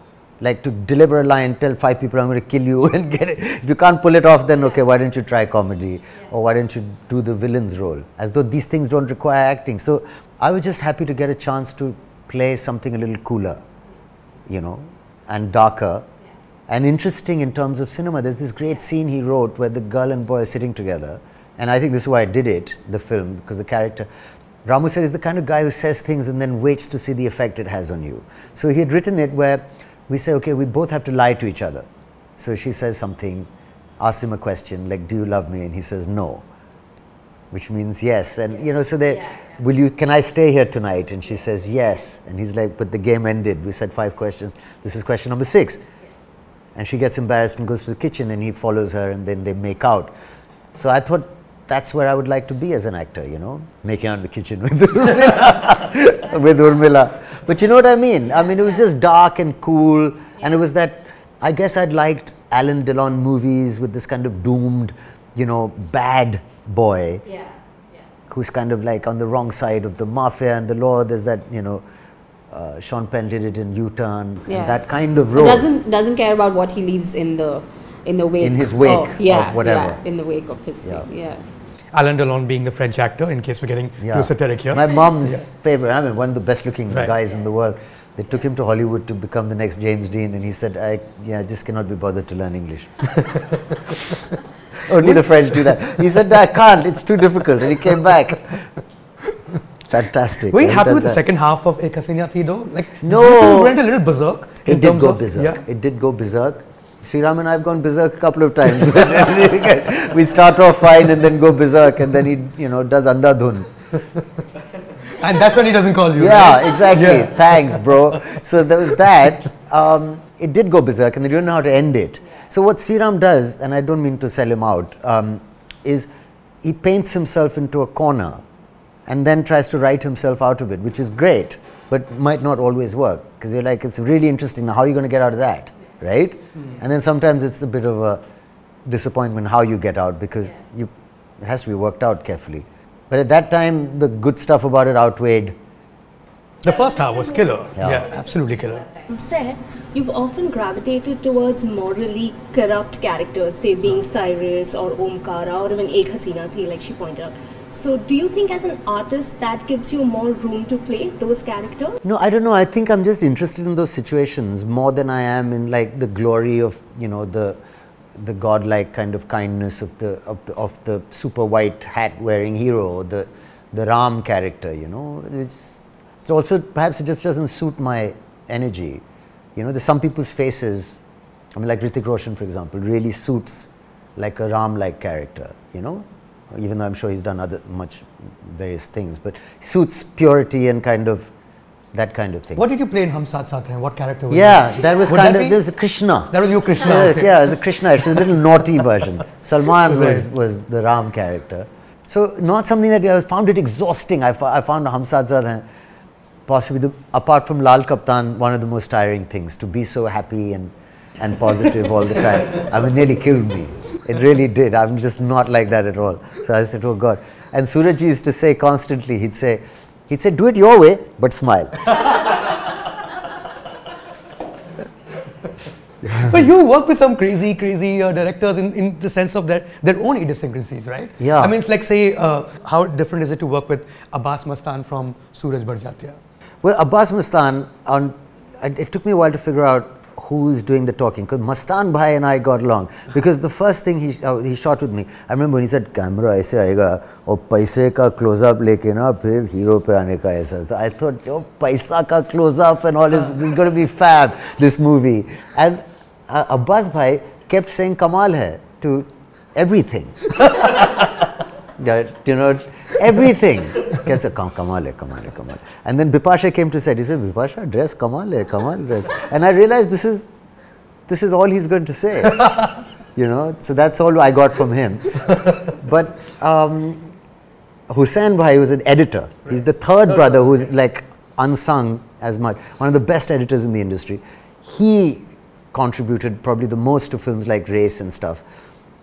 Like to deliver a line, tell five people I'm going to kill you and get it. If you can't pull it off, then okay, why don't you try comedy? Yeah. Or why don't you do the villain's role? As though these things don't require acting. So I was just happy to get a chance to play something a little cooler, you know, and darker. Yeah. And interesting in terms of cinema. There's this great scene he wrote where the girl and boy are sitting together. And I think this is why I did it, the film, because the character... Ramu said, is the kind of guy who says things and then waits to see the effect it has on you. So he had written it where... we say, okay, we both have to lie to each other. So she says something, asks him a question, like, do you love me? And he says, no, which means yes. And, you know, so they, yeah, yeah. will you, can I stay here tonight? And she says, yes. And he's like, but the game ended. We said five questions. This is question number six. Yeah. And she gets embarrassed and goes to the kitchen and he follows her and then they make out. So I thought that's where I would like to be as an actor, you know, making out in the kitchen with Urmila. with Urmila. But you know what I mean? I mean, it was just dark and cool. Yeah. And it was that, I guess I'd liked Alain Delon movies with this kind of doomed, you know, bad boy. Yeah. Yeah. Who's kind of like on the wrong side of the mafia and the law. There's that, you know, uh, Sean Penn did it in U-Turn. Yeah. That kind of role. It doesn't, doesn't care about what he leaves in the, in the wake. In his wake. Oh, yeah, or whatever. Yeah, in the wake of his yeah. thing. Yeah. Alain Delon being the French actor, in case we're getting yeah. too satiric here. My mom's yeah. favorite, I mean, one of the best looking right. guys yeah. in the world. They took him to Hollywood to become the next James Dean, and he said, I yeah, just cannot be bothered to learn English. Only the French do that. He said, I can't, it's too difficult, and he came back. Fantastic. Were you happy with that. the second half of Ek Hasina Thi though? Like, no. You went a little berserk. It did go of, berserk. Yeah. It did go berserk. Sriram and I have gone berserk a couple of times. We start off fine and then go berserk, and then he, you know, does Andhadhun. And that's when he doesn't call you. Yeah, right? exactly. Yeah. Thanks, bro. So there was that. Um, it did go berserk, and they didn't know how to end it. So what Sriram does, and I don't mean to sell him out, um, is he paints himself into a corner, and then tries to write himself out of it, which is great, but might not always work because you're like, it's really interesting. Now, how are you going to get out of that? Right? Mm. And then sometimes it's a bit of a disappointment how you get out, because yeah. you, it has to be worked out carefully. But at that time, the good stuff about it outweighed. The first half was killer. Yeah, yeah, absolutely killer. Seth, you've often gravitated towards morally corrupt characters, say Being Cyrus or Omkara or even Ek Hasina Thi, like she pointed out. So do you think as an artist that gives you more room to play those characters? No, I don't know. I think I'm just interested in those situations more than I am in like the glory of, you know, the the godlike kind of kindness of the of the, of the super white hat wearing hero, the the Ram character, you know. It's, it's also perhaps it just doesn't suit my energy. You know, there's some people's faces, I mean like Hrithik Roshan for example, really suits like a Ram-like character, you know. Even though I'm sure he's done other much various things, but suits purity and kind of that kind of thing. What did you play in Hum Saath Saath Hai? What character was yeah, you? That was Would kind that of, there's a Krishna. That was you Krishna. Yeah, okay. yeah it was a Krishna, it was a little naughty version. Salman was, was the Ram character. So not something that I found it exhausting. I, I found Hum Saath Saath Hai possibly, the, apart from Lal Kaptaan, one of the most tiring things, to be so happy and and positive all the time. I mean, nearly killed me. It really did. I'm just not like that at all. So I said, oh God. And Suraj used to say constantly, he'd say, he'd say, do it your way, but smile. But you work with some crazy, crazy uh, directors in, in the sense of their, their own idiosyncrasies, right? Yeah. I mean, it's like, say, uh, how different is it to work with Abbas Mastan from Suraj Barjatya? Well, Abbas Mastan, on, it took me a while to figure out who's doing the talking, because Mastan Bhai and I got along, because the first thing he, uh, he shot with me, I remember when he said, camera aise aega, aur paise ka close-up leke na, phir hero pe aane ka aisa. So I thought, oh, paisa ka close-up and all this, this is going to be fab, this movie. And uh, Abbas Bhai kept saying Kamal hai to everything. You know, everything. He said, Kamal hai, Kamal hai, Kamal. And then Bipasha came to set. He said, Bipasha, dress Kamal hai, Kamal dress. And I realized this is, this is all he's going to say. You know, so that's all I got from him. But um, Hussain Bhai was an editor. He's the third brother who's like unsung as much. One of the best editors in the industry. He contributed probably the most to films like Race and stuff,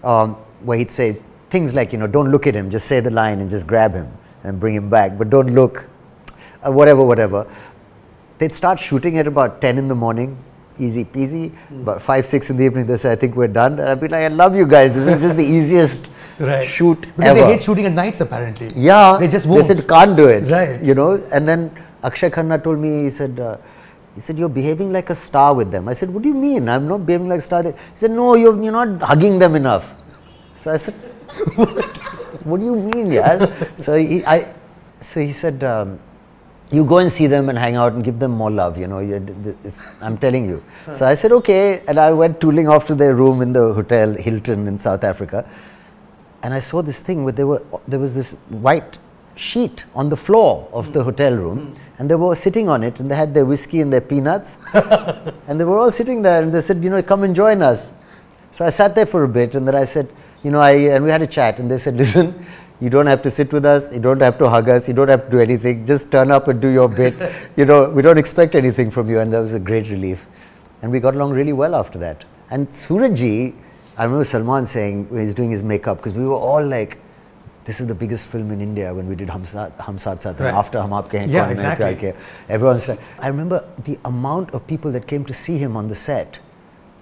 um, where he'd say things like, you know, don't look at him, just say the line and just grab him and bring him back, but don't look, uh, whatever, whatever. They'd start shooting at about ten in the morning, easy peasy, mm. but five, six in the evening they say, I think we're done. And I'd be like, I love you guys, this is just the easiest right. shoot because ever. They hate shooting at nights apparently. Yeah, they just won't. They said, can't do it, right. you know. And then Akshay Khanna told me, he said, uh, he said, you're behaving like a star with them. I said, what do you mean? I'm not behaving like a star. He said, no, you're, you're not hugging them enough. So I said, what? What do you mean, yeah? So he, I, so he said, um, you go and see them and hang out and give them more love, you know, I'm telling you. Huh. So I said, okay. And I went tooling off to their room in the hotel Hilton in South Africa. And I saw this thing where they were, there was this white sheet on the floor of mm. the hotel room. Mm. And they were sitting on it and they had their whiskey and their peanuts. And they were all sitting there and they said, you know, come and join us. So I sat there for a bit and then I said, you know, I, and we had a chat and they said, listen, you don't have to sit with us, you don't have to hug us, you don't have to do anything, just turn up and do your bit. You know, we don't expect anything from you. And that was a great relief. And we got along really well after that. And Surajji, I remember Salman saying when he's doing his makeup, because we were all like, this is the biggest film in India when we did Hum Saath Saath Hai, right. after Hum Aapke Hain, yeah, exactly. Everyone's like, I remember the amount of people that came to see him on the set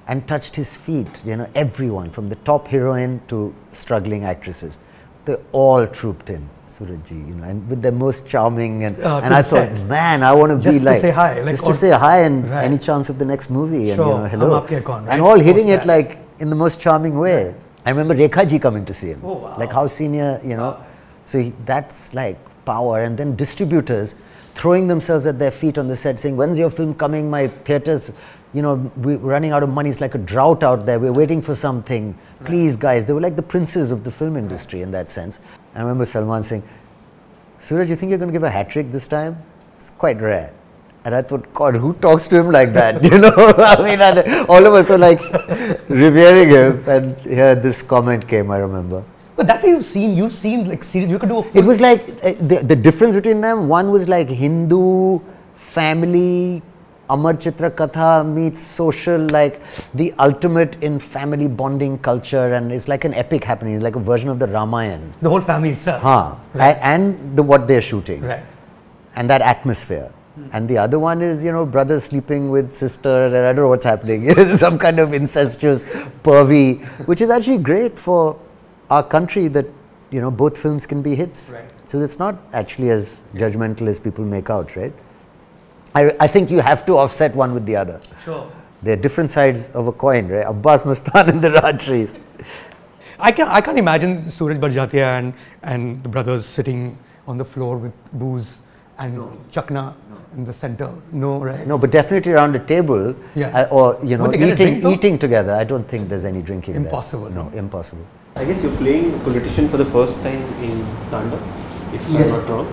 and touched his feet, you know, everyone from the top heroine to struggling actresses. They all trooped in, Surajji, you know, and with their most charming and, uh, and I thought, man, I want to be like, just to say hi, like just to say hi and right. any chance of the next movie sure. and you know, hello, Hum Aapke Hain, right? and all hitting it like in the most charming way. Right. I remember Rekha ji coming to see him, oh, wow. like how senior, you know, wow. so he, that's like power. And then distributors throwing themselves at their feet on the set saying, when's your film coming, my theatres, you know, we're running out of money, it's like a drought out there, we're waiting for something, please guys. They were like the princes of the film industry in that sense. I remember Salman saying, Suraj, you think you're going to give a hat-trick this time? It's quite rare. And I thought, God, who talks to him like that, you know? I mean, and all of us were like revering him and here this comment came, I remember. But that's what you've seen, you've seen like series, you could do a film. It was like, uh, the, the difference between them, one was like Hindu, family, Amar Chitra Katha meets social, like the ultimate in family bonding culture, and it's like an epic happening, it's like a version of the Ramayana. The whole family itself. Huh. Right. And the, what they're shooting. Right. And that atmosphere. And the other one is, you know, brother sleeping with sister, and I don't know what's happening, some kind of incestuous pervy, which is actually great for our country that, you know, both films can be hits. Right. So it's not actually as judgmental as people make out, right? I, I think you have to offset one with the other. Sure. They're different sides of a coin, right? Abbas Mastan and the Rajris. I can't, I can't imagine Suraj Barjatia and, and the brothers sitting on the floor with booze and no. Chakna no. in the center, no, right? No, but definitely around a table, yeah. uh, or you know, eating, eating together. I don't think there's any drinking. Impossible. There. No, impossible. I guess you're playing a politician for the first time in Tandav, if yes. I'm not wrong.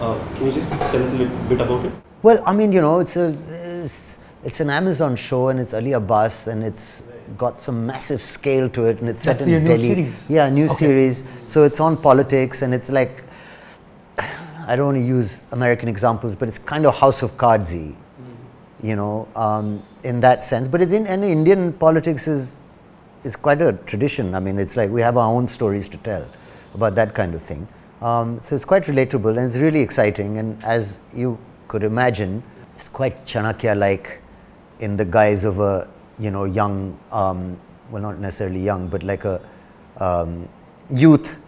Uh, can you just tell us a little bit about it? Well, I mean, you know, it's a it's, it's an Amazon show, and it's Ali Abbas, and it's got some massive scale to it, and it's set That's in Delhi. New series. Yeah, new okay. series. So it's on politics, and it's like. I don't want to use American examples, but it's kind of House of Cards-y, mm-hmm. you know, um, in that sense. But it's in and Indian politics is is quite a tradition. I mean, it's like we have our own stories to tell about that kind of thing. Um, so it's quite relatable and it's really exciting. And as you could imagine, it's quite Chanakya-like in the guise of a you know young, um, well, not necessarily young, but like a um, youth.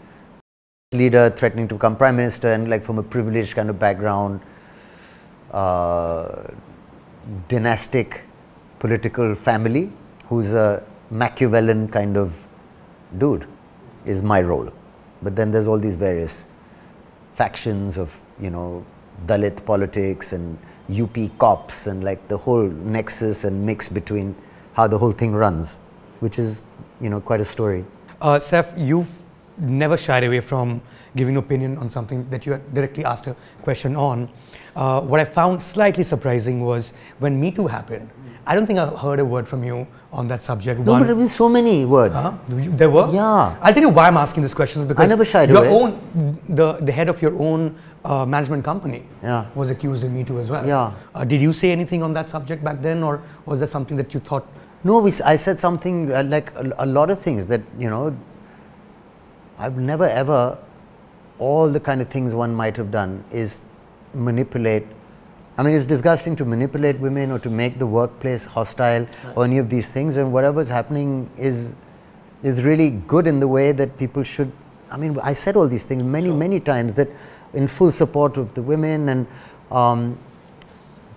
Leader threatening to become prime minister and like from a privileged kind of background, uh, dynastic political family who's a Machiavellian kind of dude is my role. But then there's all these various factions of, you know, Dalit politics and U P cops and like the whole nexus and mix between how the whole thing runs, which is, you know, quite a story. Uh, Saif, you never shied away from giving opinion on something that you had directly asked a question on. Uh, what I found slightly surprising was when Me Too happened, I don't think I heard a word from you on that subject. No, One, but there were so many words. Huh? There were? Yeah. I'll tell you why I'm asking this question, because I never shied your away. Own, the, the head of your own uh, management company yeah. was accused in Me Too as well. Yeah. Uh, did you say anything on that subject back then, or was there something that you thought No, we, I said something uh, like a, a lot of things that, you know, I've never ever, all the kind of things one might have done is manipulate. I mean, it's disgusting to manipulate women or to make the workplace hostile or any of these things, and whatever's happening is, is really good in the way that people should. I mean, I said all these things many, sure. many times that in full support of the women, and um,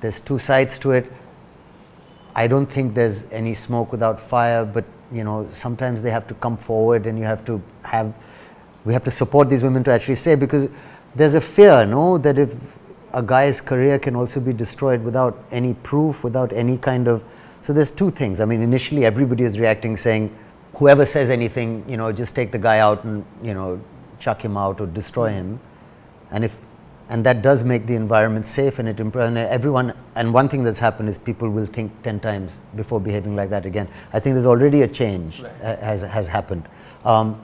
there's two sides to it. I don't think there's any smoke without fire, but you know, sometimes they have to come forward, and you have to have, we have to support these women to actually say, because there's a fear, no, that if a guy's career can also be destroyed without any proof, without any kind of, so there's two things. I mean, initially everybody is reacting saying, whoever says anything, you know, just take the guy out and, you know, chuck him out or destroy him. And if, and that does make the environment safe, and it improves everyone. And one thing that's happened is people will think ten times before behaving like that again. I think there's already a change right. uh, has, has happened. Um,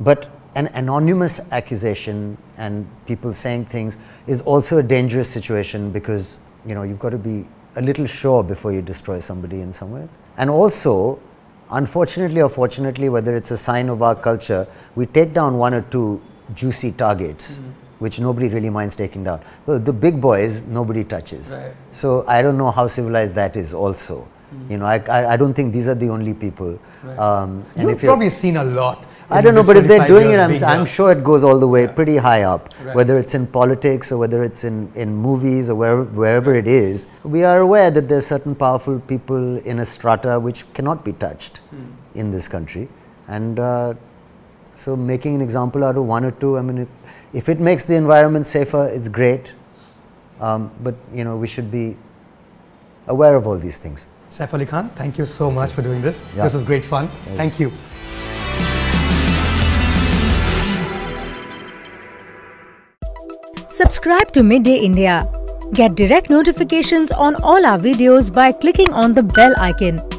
but an anonymous accusation and people saying things is also a dangerous situation, because, you know, you've got to be a little sure before you destroy somebody in some way. And also, unfortunately or fortunately, whether it's a sign of our culture, we take down one or two juicy targets. Mm-hmm. Which nobody really minds taking down. Well, the big boys, nobody touches. Right. So I don't know how civilized that is also. Mm. You know, I, I, I don't think these are the only people. Right. Um, and You've if probably seen a lot. I don't know, but if they're doing it, I'm, I'm sure it goes all the way, yeah. pretty high up. Right. Whether it's in politics or whether it's in, in movies or wherever, wherever it is, we are aware that there's certain powerful people in a strata which cannot be touched mm. in this country. And uh, so making an example out of one or two, I mean, it, if it makes the environment safer, it's great, um, but you know, we should be aware of all these things. Saif Ali Khan, thank you so much for doing this. Yeah. This was great fun. Thank, thank you. you. Subscribe to Midday India. Get direct notifications on all our videos by clicking on the bell icon.